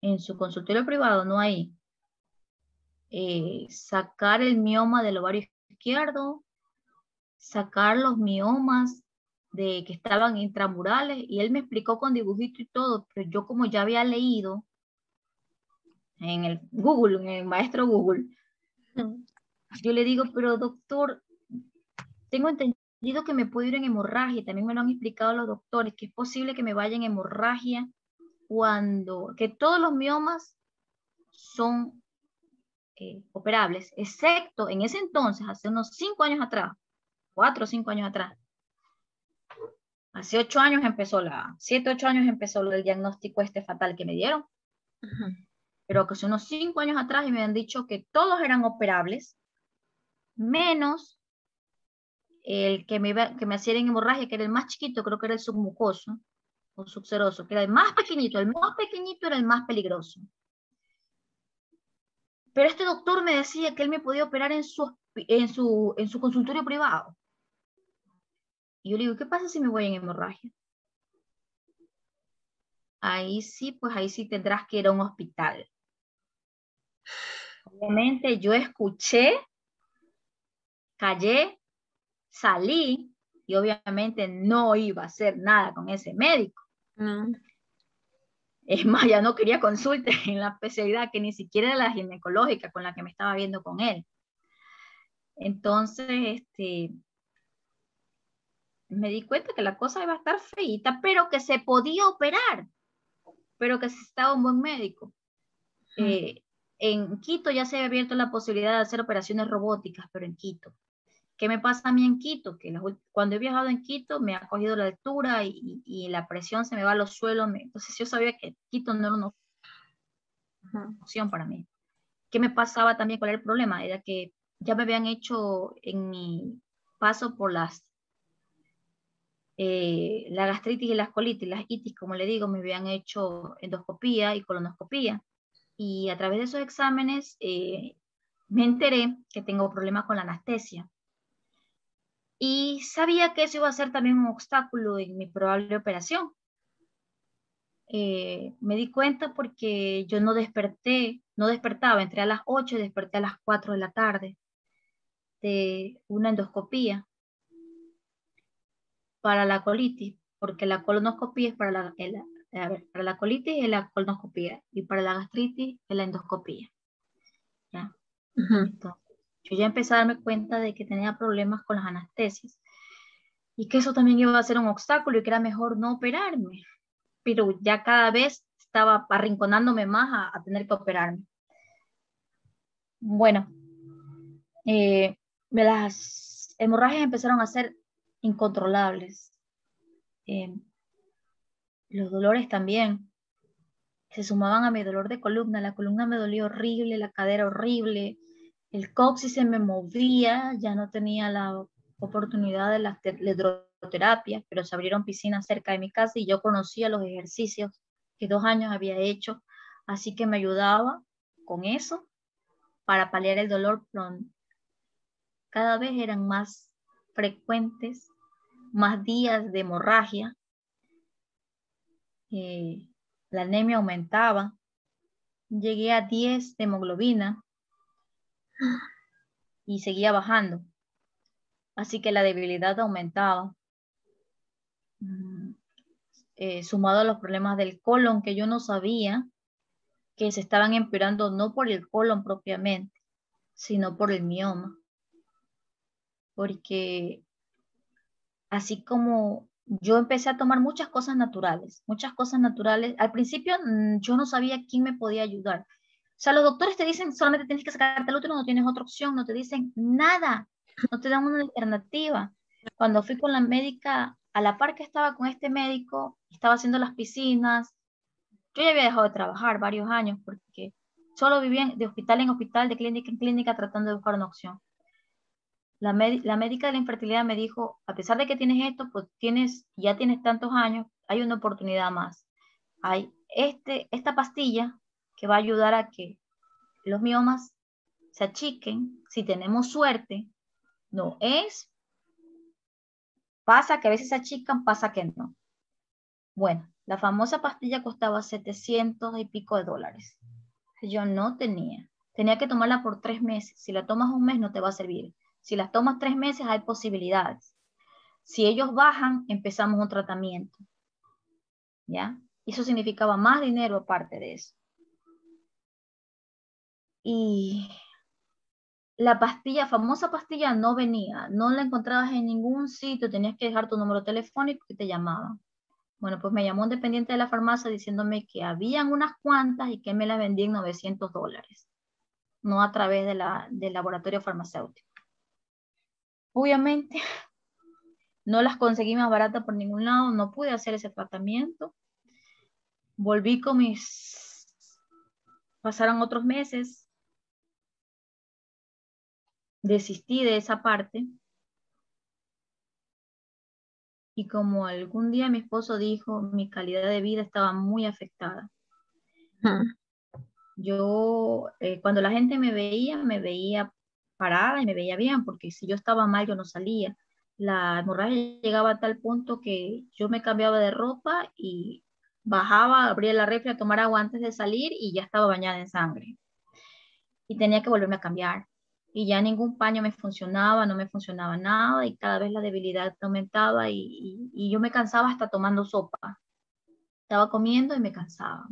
en su consultorio privado, no ahí, sacar el mioma del ovario izquierdo, sacar los miomas de que estaban intramurales, y él me explicó con dibujito y todo, pero yo como ya había leído en el Google, en el maestro Google, yo le digo, pero doctor, tengo entendido que me puedo ir en hemorragia, también me lo han explicado los doctores, que es posible que me vaya en hemorragia cuando, que todos los miomas son operables, excepto en ese entonces, hace unos 5 años atrás, 4 o 5 años atrás, hace 8 años empezó 7, 8 años empezó el diagnóstico este fatal que me dieron, pero que hace unos 5 años atrás y me han dicho que todos eran operables, menos el que me hacía en hemorragia, que era el más chiquito, creo que era el submucoso o subseroso, que era el más pequeñito era el más peligroso. Pero este doctor me decía que él me podía operar en su consultorio privado. Y yo le digo, ¿qué pasa si me voy en hemorragia? Ahí sí, pues ahí sí tendrás que ir a un hospital. Obviamente yo escuché, callé, salí, y obviamente no iba a hacer nada con ese médico. Es más, ya no quería consulta en la especialidad, que ni siquiera era la ginecológica con la que me estaba viendo con él. Entonces, me di cuenta que la cosa iba a estar feíta, pero que se podía operar, pero que se estaba un buen médico. En Quito ya se había abierto la posibilidad de hacer operaciones robóticas, pero en Quito. ¿Qué me pasa a mí en Quito? Que cuando he viajado en Quito me ha cogido la altura y la presión se me va a los suelos. Entonces yo sabía que Quito no era una opción para mí. ¿Qué me pasaba también? ¿Cuál era el problema? Era que ya me habían hecho en mi paso por la gastritis y las colitis, las itis, como le digo, me habían hecho endoscopía y colonoscopía. Y a través de esos exámenes me enteré que tengo problemas con la anestesia. Y sabía que eso iba a ser también un obstáculo en mi probable operación. Me di cuenta porque yo no despertaba, entré a las 8 y desperté a las 4 de la tarde de una endoscopía para la colitis, porque la colonoscopía es para la colitis es la colonoscopía y para la gastritis es la endoscopía. ¿Ya? Entonces, yo ya empecé a darme cuenta de que tenía problemas con las anestesias y que eso también iba a ser un obstáculo y que era mejor no operarme, pero ya cada vez estaba arrinconándome más a tener que operarme. Bueno, las hemorragias empezaron a ser incontrolables, los dolores también se sumaban a mi dolor de columna, la columna me dolía horrible, la cadera horrible, el coxis se me movía, ya no tenía la oportunidad de las hidroterapias, pero se abrieron piscinas cerca de mi casa y yo conocía los ejercicios que 2 años había hecho, así que me ayudaba con eso para paliar el dolor. Cada vez eran más frecuentes, más días de hemorragia, la anemia aumentaba, llegué a 10 de hemoglobina, y seguía bajando, así que la debilidad aumentaba, sumado a los problemas del colon que yo no sabía que se estaban empeorando, no por el colon propiamente, sino por el mioma, porque así como yo empecé a tomar muchas cosas naturales, Al principio yo no sabía quién me podía ayudar. O sea, los doctores te dicen solamente tienes que sacarte el útero, no tienes otra opción, no te dicen nada, no te dan una alternativa. Cuando fui con la médica, a la par que estaba con este médico, estaba haciendo las piscinas, yo ya había dejado de trabajar varios años porque solo vivía de hospital en hospital, de clínica en clínica, tratando de buscar una opción. La médica de la infertilidad me dijo, a pesar de que tienes esto, pues ya tienes tantos años, hay una oportunidad más. Hay esta pastilla que va a ayudar a que los miomas se achiquen, si tenemos suerte. No es, pasa que a veces se achican, pasa que no. Bueno, la famosa pastilla costaba $700 y pico. Yo no tenía. Tenía que tomarla por 3 meses. Si la tomas un mes no te va a servir. Si las tomas 3 meses hay posibilidades. Si ellos bajan, empezamos un tratamiento. ¿Ya? Eso significaba más dinero aparte de eso. Y la pastilla, famosa pastilla, no venía. No la encontrabas en ningún sitio. Tenías que dejar tu número telefónico y te llamaban. Bueno, pues me llamó un dependiente de la farmacia diciéndome que habían unas cuantas y que me las vendía en $900. No a través de del laboratorio farmacéutico. Obviamente, no las conseguí más baratas por ningún lado, no pude hacer ese tratamiento. Volví con pasaron otros meses. Desistí de esa parte. Y como algún día mi esposo dijo, mi calidad de vida estaba muy afectada. Yo, cuando la gente me veía parada y me veía bien, porque si yo estaba mal yo no salía. La hemorragia llegaba a tal punto que yo me cambiaba de ropa y bajaba, abría la refri a tomar agua antes de salir y ya estaba bañada en sangre. Y tenía que volverme a cambiar. Y ya ningún paño me funcionaba, no me funcionaba nada y cada vez la debilidad aumentaba y yo me cansaba hasta tomando sopa. Estaba comiendo y me cansaba.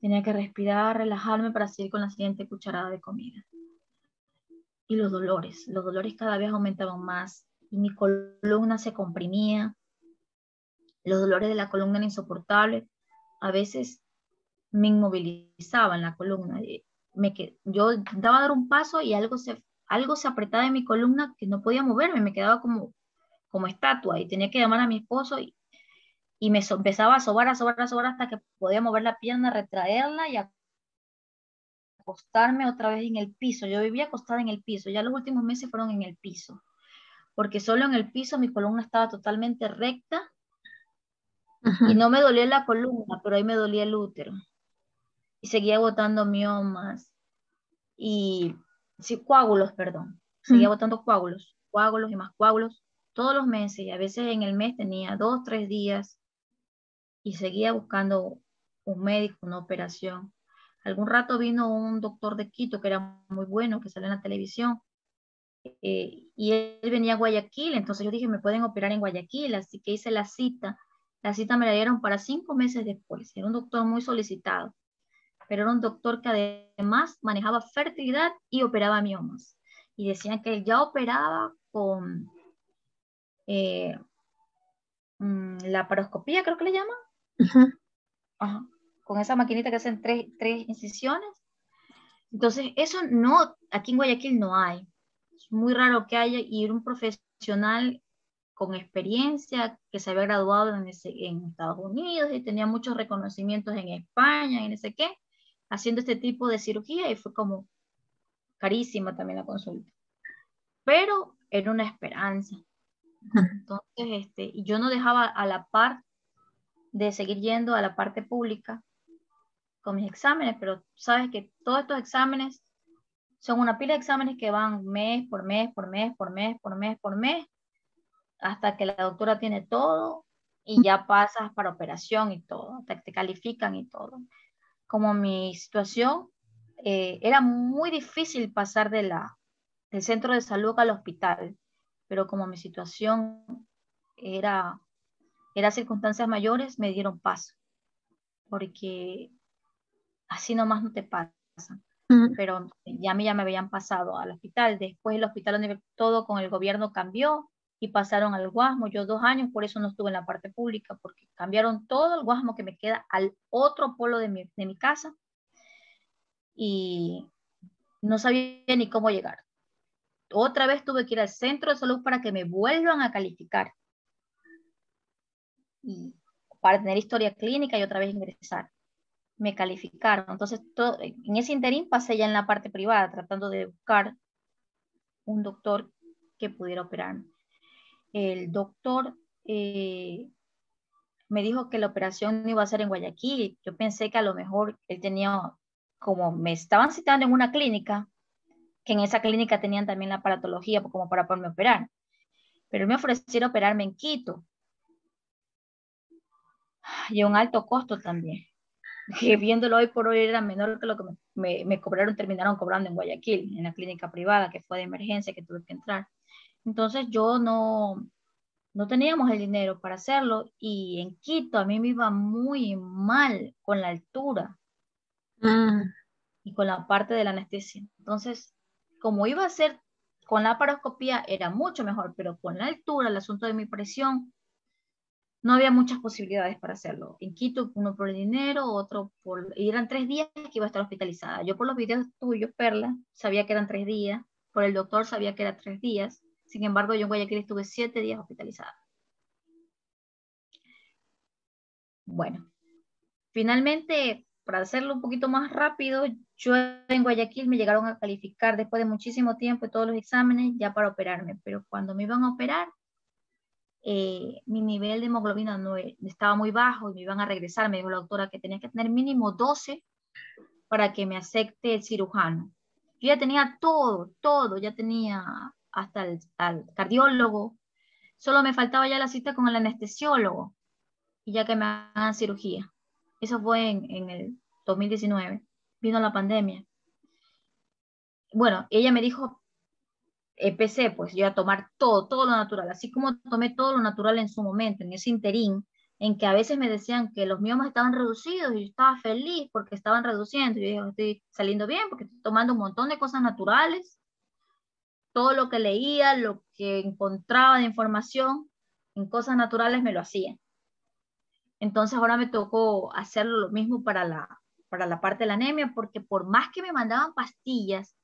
Tenía que respirar, relajarme para seguir con la siguiente cucharada de comida. Y los dolores cada vez aumentaban más. Y mi columna se comprimía. Los dolores de la columna eran insoportables. A veces me inmovilizaban la columna. Yo daba a dar un paso y algo se apretaba en mi columna que no podía moverme. Me quedaba como estatua y tenía que llamar a mi esposo y me empezaba a sobar hasta que podía mover la pierna, retraerla y acostarme otra vez en el piso. Yo vivía acostada en el piso. Ya los últimos meses fueron en el piso. Porque solo en el piso mi columna estaba totalmente recta. Ajá. Y no me dolía la columna, pero ahí me dolía el útero. Y seguía botando miomas. Seguía botando coágulos y más coágulos todos los meses. Y a veces en el mes tenía 2, 3 días. Y seguía buscando un médico, una operación. Algún rato vino un doctor de Quito que era muy bueno, que salió en la televisión. Y él venía a Guayaquil, entonces yo dije, me pueden operar en Guayaquil. Así que hice la cita. La cita me la dieron para 5 meses después. Era un doctor muy solicitado. Pero era un doctor que además manejaba fertilidad y operaba miomas. Y decían que él ya operaba con la paroscopía, creo que le llaman. Uh-huh. Ajá. Con esa maquinita que hacen 3 incisiones. Entonces, eso no, aquí en Guayaquil no hay. Es muy raro que haya, y un profesional con experiencia, que se había graduado en Estados Unidos y tenía muchos reconocimientos en España y no sé qué, haciendo este tipo de cirugía, y fue como carísima también la consulta. Pero era una esperanza. Entonces, yo no dejaba a la par de seguir yendo a la parte pública con mis exámenes, pero sabes que todos estos exámenes son una pila de exámenes que van mes por mes, hasta que la doctora tiene todo y ya pasas para operación y todo, hasta que te califican y todo. Como mi situación, era muy difícil pasar del centro de salud al hospital, pero como mi situación era circunstancias mayores, me dieron paso, porque así nomás no te pasan. Pero ya me habían pasado al hospital, después el hospital todo con el gobierno cambió, y pasaron al GUASMO. Yo 2 años, por eso no estuve en la parte pública, porque cambiaron todo el GUASMO que me queda al otro polo de mi casa, y no sabía ni cómo llegar. Otra vez tuve que ir al centro de salud para que me vuelvan a calificar, y para tener historia clínica y otra vez ingresar. Me calificaron. Entonces, todo, en ese interín pasé ya en la parte privada, tratando de buscar un doctor que pudiera operarme. El doctor me dijo que la operación no iba a ser en Guayaquil. Yo pensé que a lo mejor él tenía, como me estaban citando en una clínica, que en esa clínica tenían también la aparatología como para poderme operar. Pero él me ofrecieron operarme en Quito. Y a un alto costo también, que viéndolo hoy por hoy era menor que lo que me cobraron, terminaron cobrando en Guayaquil, en la clínica privada, que fue de emergencia, que tuve que entrar. Entonces yo no teníamos el dinero para hacerlo, y en Quito a mí me iba muy mal con la altura y con la parte de la anestesia. Entonces, como iba a ser con la laparoscopía, era mucho mejor, pero con la altura, el asunto de mi presión, no había muchas posibilidades para hacerlo. En Quito, uno por el dinero, otro por... Y eran 3 días que iba a estar hospitalizada. Yo por los videos tuyos, Perla, sabía que eran 3 días. Por el doctor sabía que eran 3 días. Sin embargo, yo en Guayaquil estuve 7 días hospitalizada. Bueno, finalmente, para hacerlo un poquito más rápido, yo en Guayaquil me llegaron a calificar después de muchísimo tiempo y todos los exámenes ya para operarme. Pero cuando me iban a operar, mi nivel de hemoglobina no estaba muy bajo y me iban a regresar. Me dijo la doctora que tenía que tener mínimo 12 para que me acepte el cirujano. Yo ya tenía todo, ya tenía hasta al cardiólogo, solo me faltaba ya la cita con el anestesiólogo y ya que me hagan cirugía. Eso fue en el 2019, vino la pandemia. Bueno, ella me dijo, empecé pues yo a tomar todo lo natural, así como tomé todo lo natural en su momento, en ese interín, en que a veces me decían que los miomas estaban reducidos, y yo estaba feliz porque estaban reduciendo, y yo dije, estoy saliendo bien porque estoy tomando un montón de cosas naturales, todo lo que leía, lo que encontraba de información, en cosas naturales me lo hacía. Entonces ahora me tocó hacerlo lo mismo para la parte de la anemia, porque por más que me mandaban pastillas,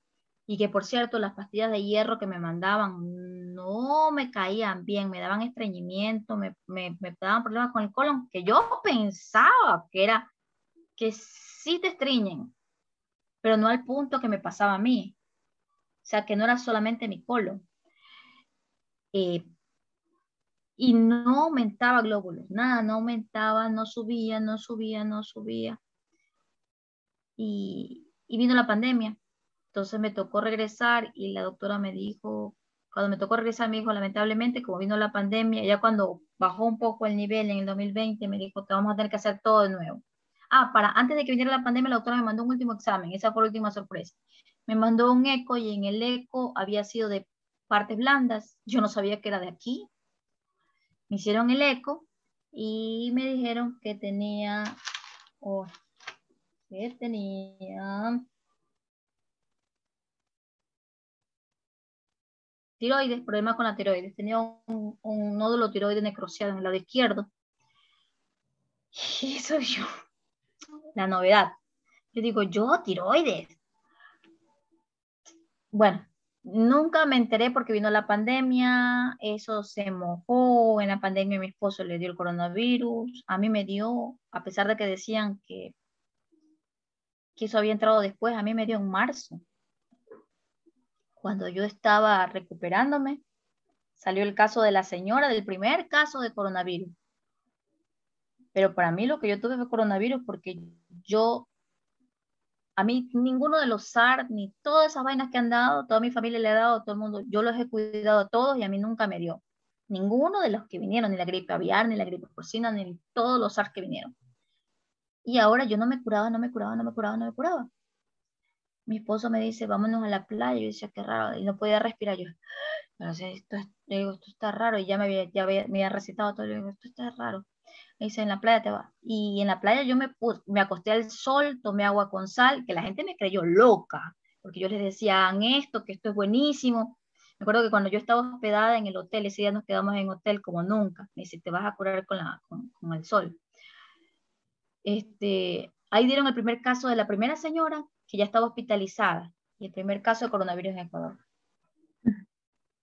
y que por cierto las pastillas de hierro que me mandaban no me caían bien, me daban estreñimiento, me daban problemas con el colon, que yo pensaba que era que sí te estreñen, pero no al punto que me pasaba a mí, o sea que no era solamente mi colon, y no aumentaba glóbulos, nada, no aumentaba, no subía, y vino la pandemia. Entonces me tocó regresar y la doctora me dijo, cuando me tocó regresar me dijo, lamentablemente, como vino la pandemia, ya cuando bajó un poco el nivel en el 2020, me dijo que vamos a tener que hacer todo de nuevo. Antes de que viniera la pandemia, la doctora me mandó un último examen, esa fue la última sorpresa. Me mandó un eco y en el eco había sido de partes blandas, yo no sabía que era de aquí. Me hicieron el eco y me dijeron que tenía tiroides, problemas con la tiroides, tenía un nódulo tiroides necrociado en el lado izquierdo. Y eso yo, la novedad. Yo digo, ¿yo tiroides? Bueno, nunca me enteré porque vino la pandemia, eso se mojó, en la pandemia mi esposo le dio el coronavirus, a mí me dio, a pesar de que decían que eso había entrado después, a mí me dio en marzo. Cuando yo estaba recuperándome, salió el caso de la señora, del primer caso de coronavirus. Pero para mí lo que yo tuve fue coronavirus porque a mí ninguno de los SARS, ni todas esas vainas que han dado, toda mi familia le ha dado, todo el mundo, yo los he cuidado a todos y a mí nunca me dio. Ninguno de los que vinieron, ni la gripe aviar, ni la gripe porcina, ni todos los SARS que vinieron. Y ahora yo no me curaba. Mi esposo me dice, vámonos a la playa. Yo decía, qué raro. Y no podía respirar. Yo entonces, esto está raro. Y ya me había recetado todo. Yo digo, esto está raro. Me dice, en la playa te va. Y en la playa yo me acosté al sol, tomé agua con sal, que la gente me creyó loca. Porque yo les decía, hagan esto, que esto es buenísimo. Me acuerdo que cuando yo estaba hospedada en el hotel, ese día nos quedamos en hotel como nunca. Me dice, te vas a curar con el sol. Ahí dieron el primer caso de la primera señora que ya estaba hospitalizada y el primer caso de coronavirus en Ecuador.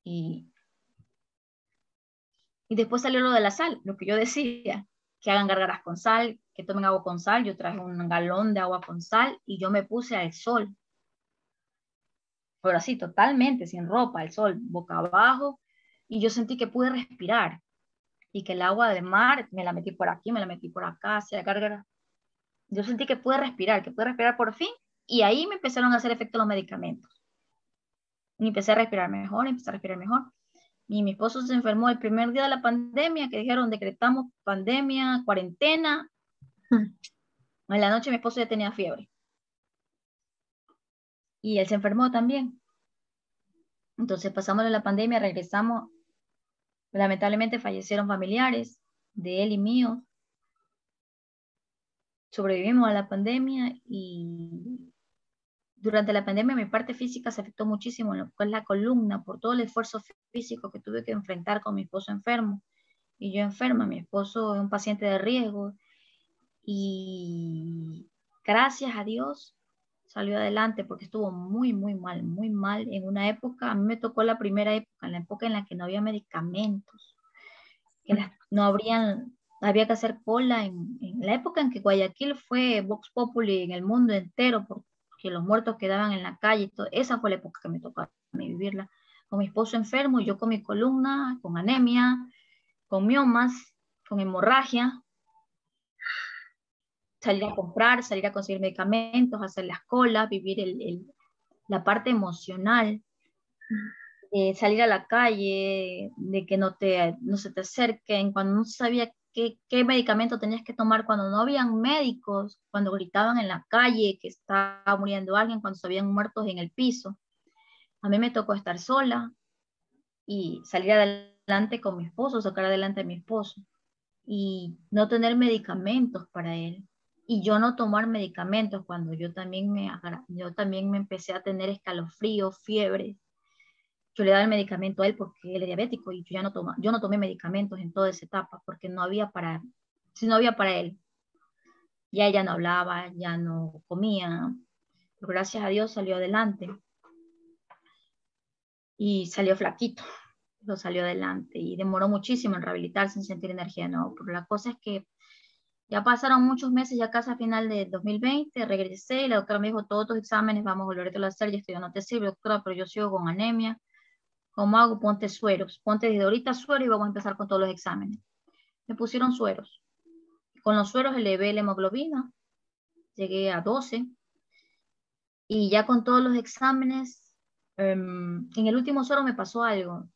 Y después salió lo de la sal, lo que yo decía, que hagan gargaras con sal, que tomen agua con sal. Yo traje un galón de agua con sal y yo me puse al sol. Pero así, totalmente, sin ropa, al sol, boca abajo. Y yo sentí que pude respirar. Y que el agua de mar, me la metí por aquí, me la metí por acá, hacía gargaras. Yo sentí que pude respirar por fin. Y ahí me empezaron a hacer efecto los medicamentos. Y empecé a respirar mejor, Y mi esposo se enfermó el primer día de la pandemia, que dijeron, decretamos pandemia, cuarentena. En la noche mi esposo ya tenía fiebre. Y él se enfermó también. Entonces pasamos la pandemia, regresamos. Lamentablemente fallecieron familiares de él y mío. Sobrevivimos a la pandemia y durante la pandemia mi parte física se afectó muchísimo, en lo que es la columna, por todo el esfuerzo físico que tuve que enfrentar con mi esposo enfermo. Y yo enferma, mi esposo es un paciente de riesgo. Y gracias a Dios salió adelante porque estuvo muy mal en una época. A mí me tocó la primera época, la época en la que no había medicamentos, que había que hacer cola en la época en que Guayaquil fue Vox Populi en el mundo entero porque los muertos quedaban en la calle. Esa fue la época que me tocó a mí vivirla, con mi esposo enfermo, yo con mi columna, con anemia, con miomas, con hemorragia. Salir a comprar, salir a conseguir medicamentos, hacer las colas, vivir la parte emocional, salir a la calle, de que no se te acerquen, cuando no sabía qué medicamento tenías que tomar, cuando no habían médicos, cuando gritaban en la calle que estaba muriendo alguien, cuando se habían muertos en el piso. A mí me tocó estar sola y salir adelante con mi esposo, sacar adelante a mi esposo y no tener medicamentos para él. Y yo no tomar medicamentos cuando yo también me empecé a tener escalofríos, fiebre. Yo le daba el medicamento a él porque él es diabético y yo no tomé medicamentos en toda esa etapa porque no había para él. Ya ella no hablaba, ya no comía, pero gracias a Dios salió adelante. Y salió flaquito, pero salió adelante y demoró muchísimo en rehabilitarse, en sentir energía, no, pero la cosa es que ya pasaron muchos meses, ya casi a final de 2020, regresé y la doctora me dijo, todos tus exámenes vamos a volverte a hacer. Y esto no te sirve, doctora, pero yo sigo con anemia. ¿Cómo hago? Ponte sueros. Ponte desde ahorita sueros y vamos a empezar con todos los exámenes. Me pusieron sueros. Con los sueros elevé la hemoglobina, llegué a 12. Y ya con todos los exámenes, en el último suero me pasó algo.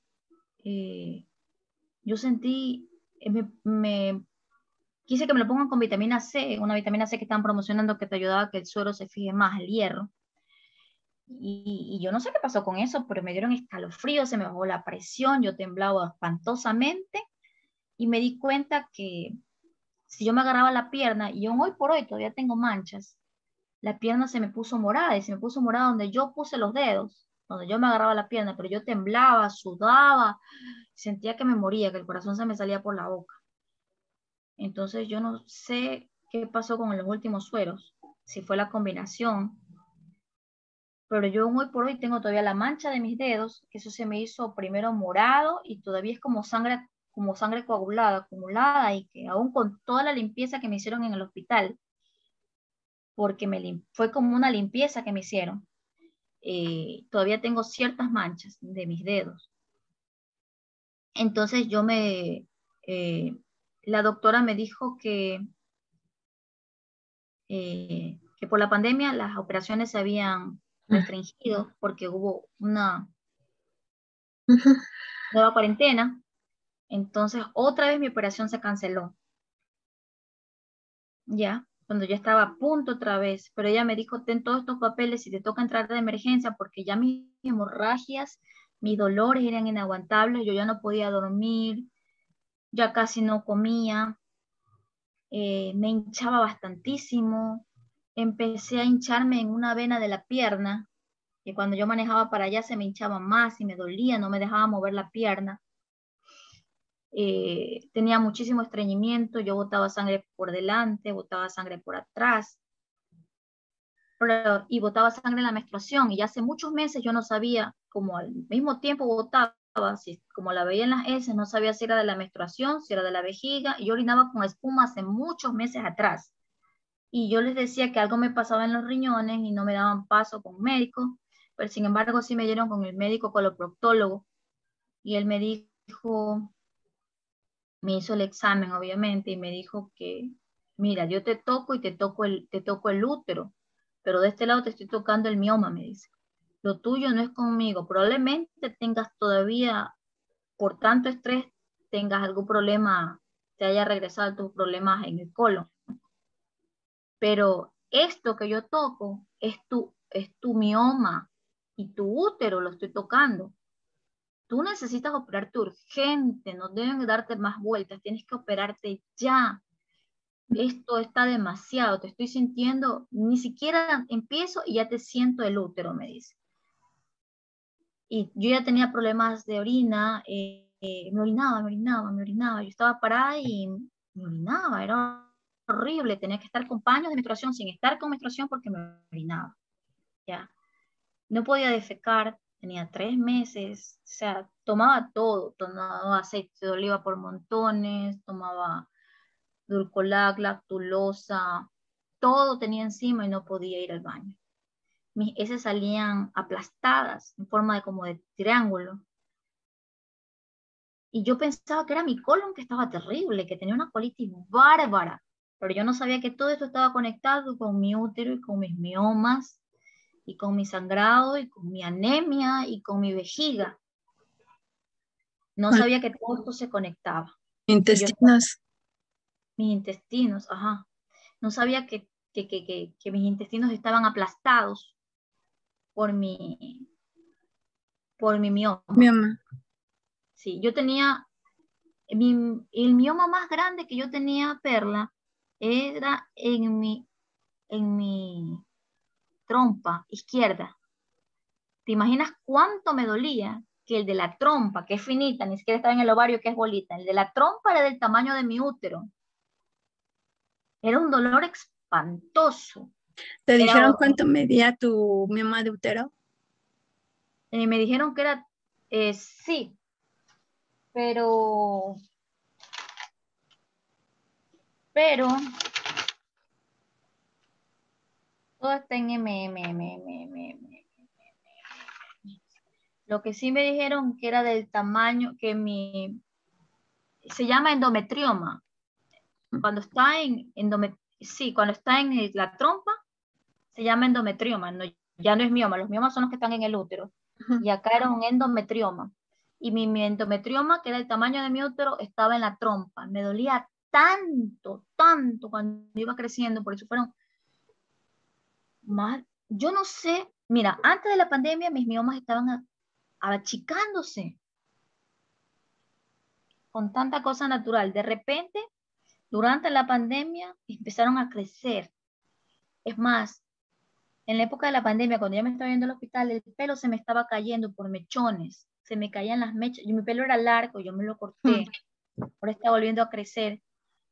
Yo sentí... Quise que me lo pongan con vitamina C, una vitamina C que estaban promocionando que te ayudaba a que el suero se fije más, el hierro. Y yo no sé qué pasó con eso, pero me dieron escalofríos, se me bajó la presión, yo temblaba espantosamente y me di cuenta que si yo me agarraba la pierna, y aún hoy por hoy todavía tengo manchas, la pierna se me puso morada y se me puso morada donde yo puse los dedos, donde yo me agarraba la pierna, pero yo temblaba, sudaba, sentía que me moría, que el corazón se me salía por la boca. Entonces yo no sé qué pasó con los últimos sueros, si fue la combinación, pero yo hoy por hoy tengo todavía la mancha de mis dedos, que eso se me hizo primero morado y todavía es como sangre coagulada, acumulada, y que aún con toda la limpieza que me hicieron en el hospital, porque fue como una limpieza que me hicieron, todavía tengo ciertas manchas de mis dedos. Entonces yo la doctora me dijo que por la pandemia las operaciones se habían restringido porque hubo una nueva cuarentena. Entonces, otra vez mi operación se canceló. Ya, cuando ya estaba a punto otra vez. Pero ella me dijo, ten todos estos papeles si te toca entrar de emergencia porque ya mis hemorragias, mis dolores eran inaguantables. Yo ya no podía dormir. Ya casi no comía, me hinchaba bastantísimo, empecé a hincharme en una vena de la pierna, que cuando yo manejaba para allá se me hinchaba más y me dolía, no me dejaba mover la pierna. Tenía muchísimo estreñimiento, yo botaba sangre por delante, botaba sangre por atrás, y botaba sangre en la menstruación, y ya hace muchos meses yo no sabía, como al mismo tiempo botaba, así, como la veía en las heces, no sabía si era de la menstruación, si era de la vejiga, y yo orinaba con espuma hace muchos meses atrás, y yo les decía que algo me pasaba en los riñones, y no me daban paso con médicos, pero sin embargo sí me dieron con el médico coloproctólogo, y él me dijo... Me hizo el examen, obviamente, y me dijo que, mira, yo te toco y te toco el útero, pero de este lado te estoy tocando el mioma, me dice. Lo tuyo no es conmigo. Probablemente tengas todavía, por tanto estrés, tengas algún problema, te haya regresado tus problemas en el colon. Pero esto que yo toco es tu mioma y tu útero lo estoy tocando. Tú necesitas operarte urgente, no deben darte más vueltas, tienes que operarte ya. Esto está demasiado, te estoy sintiendo, ni siquiera empiezo y ya te siento el útero, me dice. Y yo ya tenía problemas de orina, me orinaba. Yo estaba parada y me orinaba, era horrible, tenía que estar con paños de menstruación sin estar con menstruación porque me orinaba. Ya. No podía defecar. Tenía 3 meses, o sea, tomaba todo, tomaba aceite de oliva por montones, tomaba Dulcolac, lactulosa, todo tenía encima y no podía ir al baño. Mis heces salían aplastadas, en forma de como de triángulo. Y yo pensaba que era mi colon que estaba terrible, que tenía una colitis bárbara, pero yo no sabía que todo esto estaba conectado con mi útero y con mis miomas, y con mi sangrado, y con mi anemia, y con mi vejiga. No sabía que todo esto se conectaba. Intestinos. Mis intestinos, ajá. No sabía que mis intestinos estaban aplastados por mi mioma. Mioma. Sí, yo tenía, el mioma más grande que yo tenía, Perla, era en mi trompa izquierda. ¿Te imaginas cuánto me dolía? Que el de la trompa, que es finita, ni siquiera estaba en el ovario, que es bolita, el de la trompa era del tamaño de mi útero. Era un dolor espantoso. ¿Te dijeron cuánto medía tu mioma de útero? Me dijeron que era, sí, pero todo está en mm. Lo que sí me dijeron que era del tamaño que mi... Se llama endometrioma. Cuando está en la trompa, se llama endometrioma. No, ya no es mioma. Los miomas son los que están en el útero. Y acá era un endometrioma. Y mi endometrioma, que era el tamaño de mi útero, estaba en la trompa. Me dolía tanto cuando iba creciendo. Por eso fueron... Yo no sé, mira, antes de la pandemia mis miomas estaban achicándose con tanta cosa natural. De repente, durante la pandemia, empezaron a crecer. Es más, en la época de la pandemia, cuando ya me estaba yendo al hospital, el pelo se me estaba cayendo por mechones, se me caían las mechas. Mi pelo era largo, yo me lo corté, ahora está volviendo a crecer.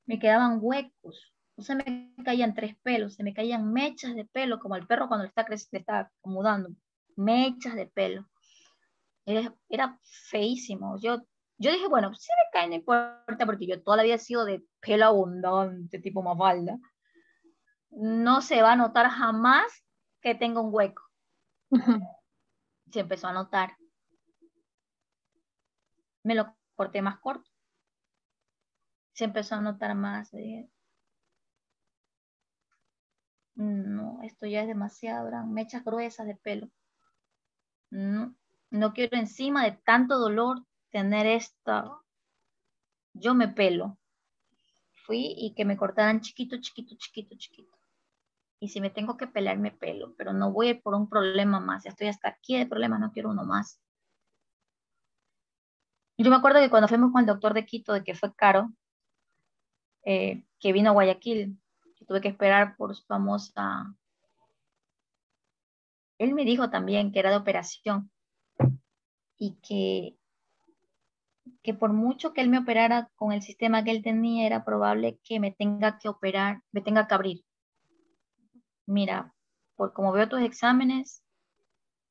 Me quedaban huecos. No se me caían 3 pelos, se me caían mechas de pelo, como el perro cuando le está acomodando, mechas de pelo. Era feísimo. Yo dije, bueno, si me caen, no importa, porque yo toda la vida he sido de pelo abundante, tipo Mafalda. No se va a notar jamás que tenga un hueco. Se empezó a notar. Me lo corté más corto. Se empezó a notar más, dije, no, esto ya es demasiado, eran mechas gruesas de pelo. No quiero encima de tanto dolor tener esta. Yo me pelo. Fui y que me cortaran chiquito. Y si me tengo que pelar, me pelo, pero no voy a ir por un problema más. Ya estoy hasta aquí de problemas, no quiero uno más. Yo me acuerdo que cuando fuimos con el doctor de Quito, de que fue caro, que vino a Guayaquil, tuve que esperar por su famosa Él me dijo también que era de operación y que por mucho que él me operara con el sistema que él tenía, era probable que me tenga que operar, me tenga que abrir. Mira, por como veo tus exámenes,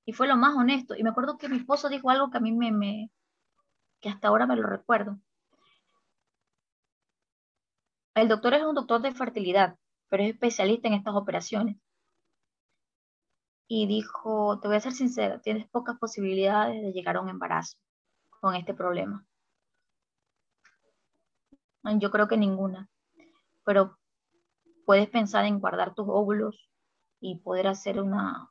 y fue lo más honesto. Y me acuerdo que mi esposo dijo algo que a mí que hasta ahora me lo recuerdo. El doctor es un doctor de fertilidad, pero es especialista en estas operaciones. Y dijo, te voy a ser sincero, tienes pocas posibilidades de llegar a un embarazo con este problema. Yo creo que ninguna. Pero puedes pensar en guardar tus óvulos y poder hacer una,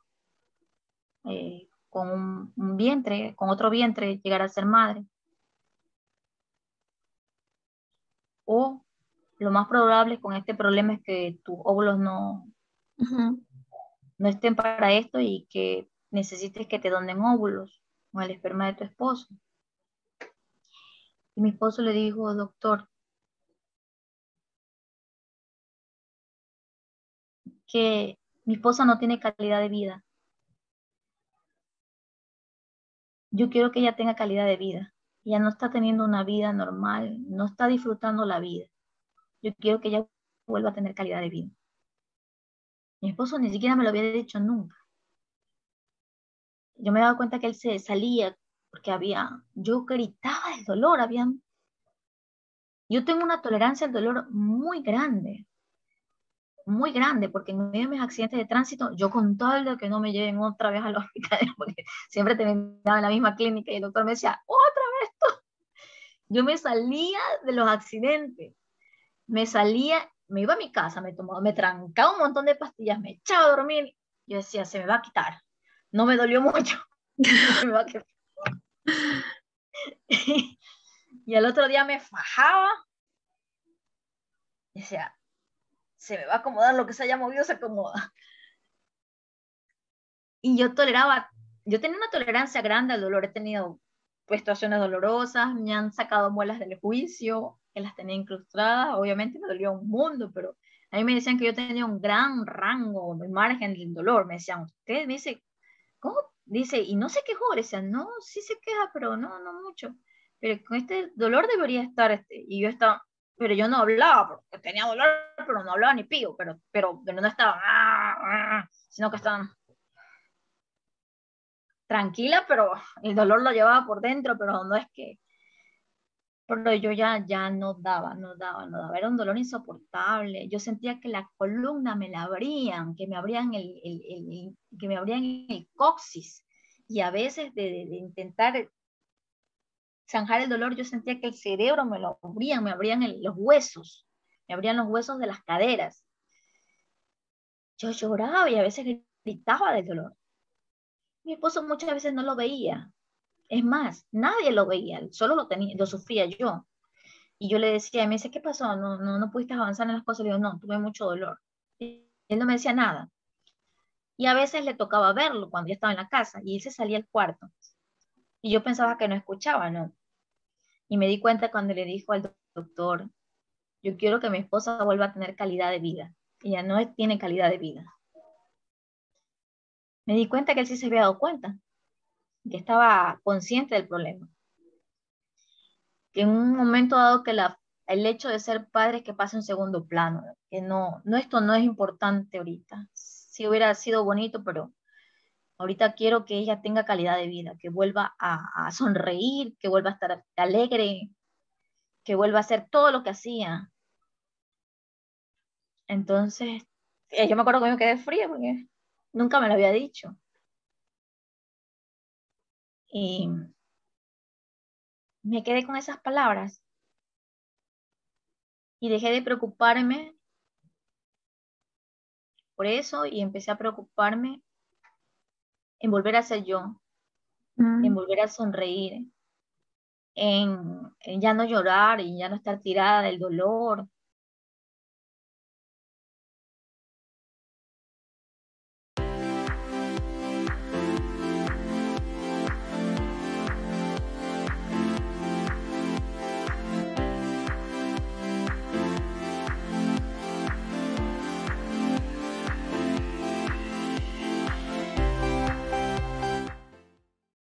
con un vientre, con otro vientre, llegar a ser madre. O lo más probable con este problema es que tus óvulos no estén para esto y que necesites que te donen óvulos con el esperma de tu esposo. Y mi esposo le dijo, doctor, que mi esposa no tiene calidad de vida. Yo quiero que ella tenga calidad de vida. Ella no está teniendo una vida normal, no está disfrutando la vida. Yo quiero que ella vuelva a tener calidad de vida. Mi esposo ni siquiera me lo había dicho nunca. Yo me daba cuenta que él se salía porque yo gritaba el dolor, yo tengo una tolerancia al dolor muy grande, porque en medio de mis accidentes de tránsito, yo con tal de que no me lleven otra vez al hospital, porque siempre terminaba en la misma clínica y el doctor me decía, otra vez tú. Yo me salía de los accidentes, me iba a mi casa, me trancaba un montón de pastillas, me echaba a dormir, yo decía, se me va a quitar, no me dolió mucho, se me va a quitar. Y al otro día me fajaba, y decía, se me va a acomodar, lo que se haya movido se acomoda. Y yo tenía una tolerancia grande al dolor, he tenido situaciones dolorosas, me han sacado muelas del juicio, que las tenía incrustadas, obviamente me dolió un mundo, pero a mí me decían que yo tenía un gran rango, un margen del dolor, me decían, usted me dice, ¿cómo? Dice, y no se quejó, le decían, no, sí se queja, pero no mucho, pero con este dolor debería estar, y yo estaba, pero yo no hablaba, porque tenía dolor, pero no hablaba ni pío, pero no estaba, sino que estaban tranquila, pero el dolor lo llevaba por dentro, pero no es que, pero yo ya no daba, era un dolor insoportable, yo sentía que la columna me la abrían, que me abrían el coxis, y a veces de intentar zanjar el dolor, yo sentía que el cerebro me lo abrían, me abrían los huesos de las caderas. Yo lloraba y a veces gritaba del dolor. Mi esposo muchas veces no lo veía. Es más, nadie lo veía, solo lo sufría yo. Y yo le decía, y me dice, ¿qué pasó? No pudiste avanzar en las cosas. Le digo, no, tuve mucho dolor. Y él no me decía nada. Y a veces le tocaba verlo cuando yo estaba en la casa, y él se salía al cuarto. Y yo pensaba que no escuchaba, ¿no? Y me di cuenta cuando le dijo al doctor, yo quiero que mi esposa vuelva a tener calidad de vida. Ella no tiene calidad de vida. Me di cuenta que él sí se había dado cuenta, que estaba consciente del problema. Que en un momento dado que el hecho de ser padre es que pase a un segundo plano, que no, esto no es importante ahorita. Sí hubiera sido bonito, pero ahorita quiero que ella tenga calidad de vida, que vuelva a sonreír, que vuelva a estar alegre, que vuelva a hacer todo lo que hacía. Entonces, yo me acuerdo que me quedé fría porque nunca me lo había dicho. Y me quedé con esas palabras. Y dejé de preocuparme por eso y empecé a preocuparme en volver a ser yo, en volver a sonreír, en ya no llorar y ya no estar tirada del dolor,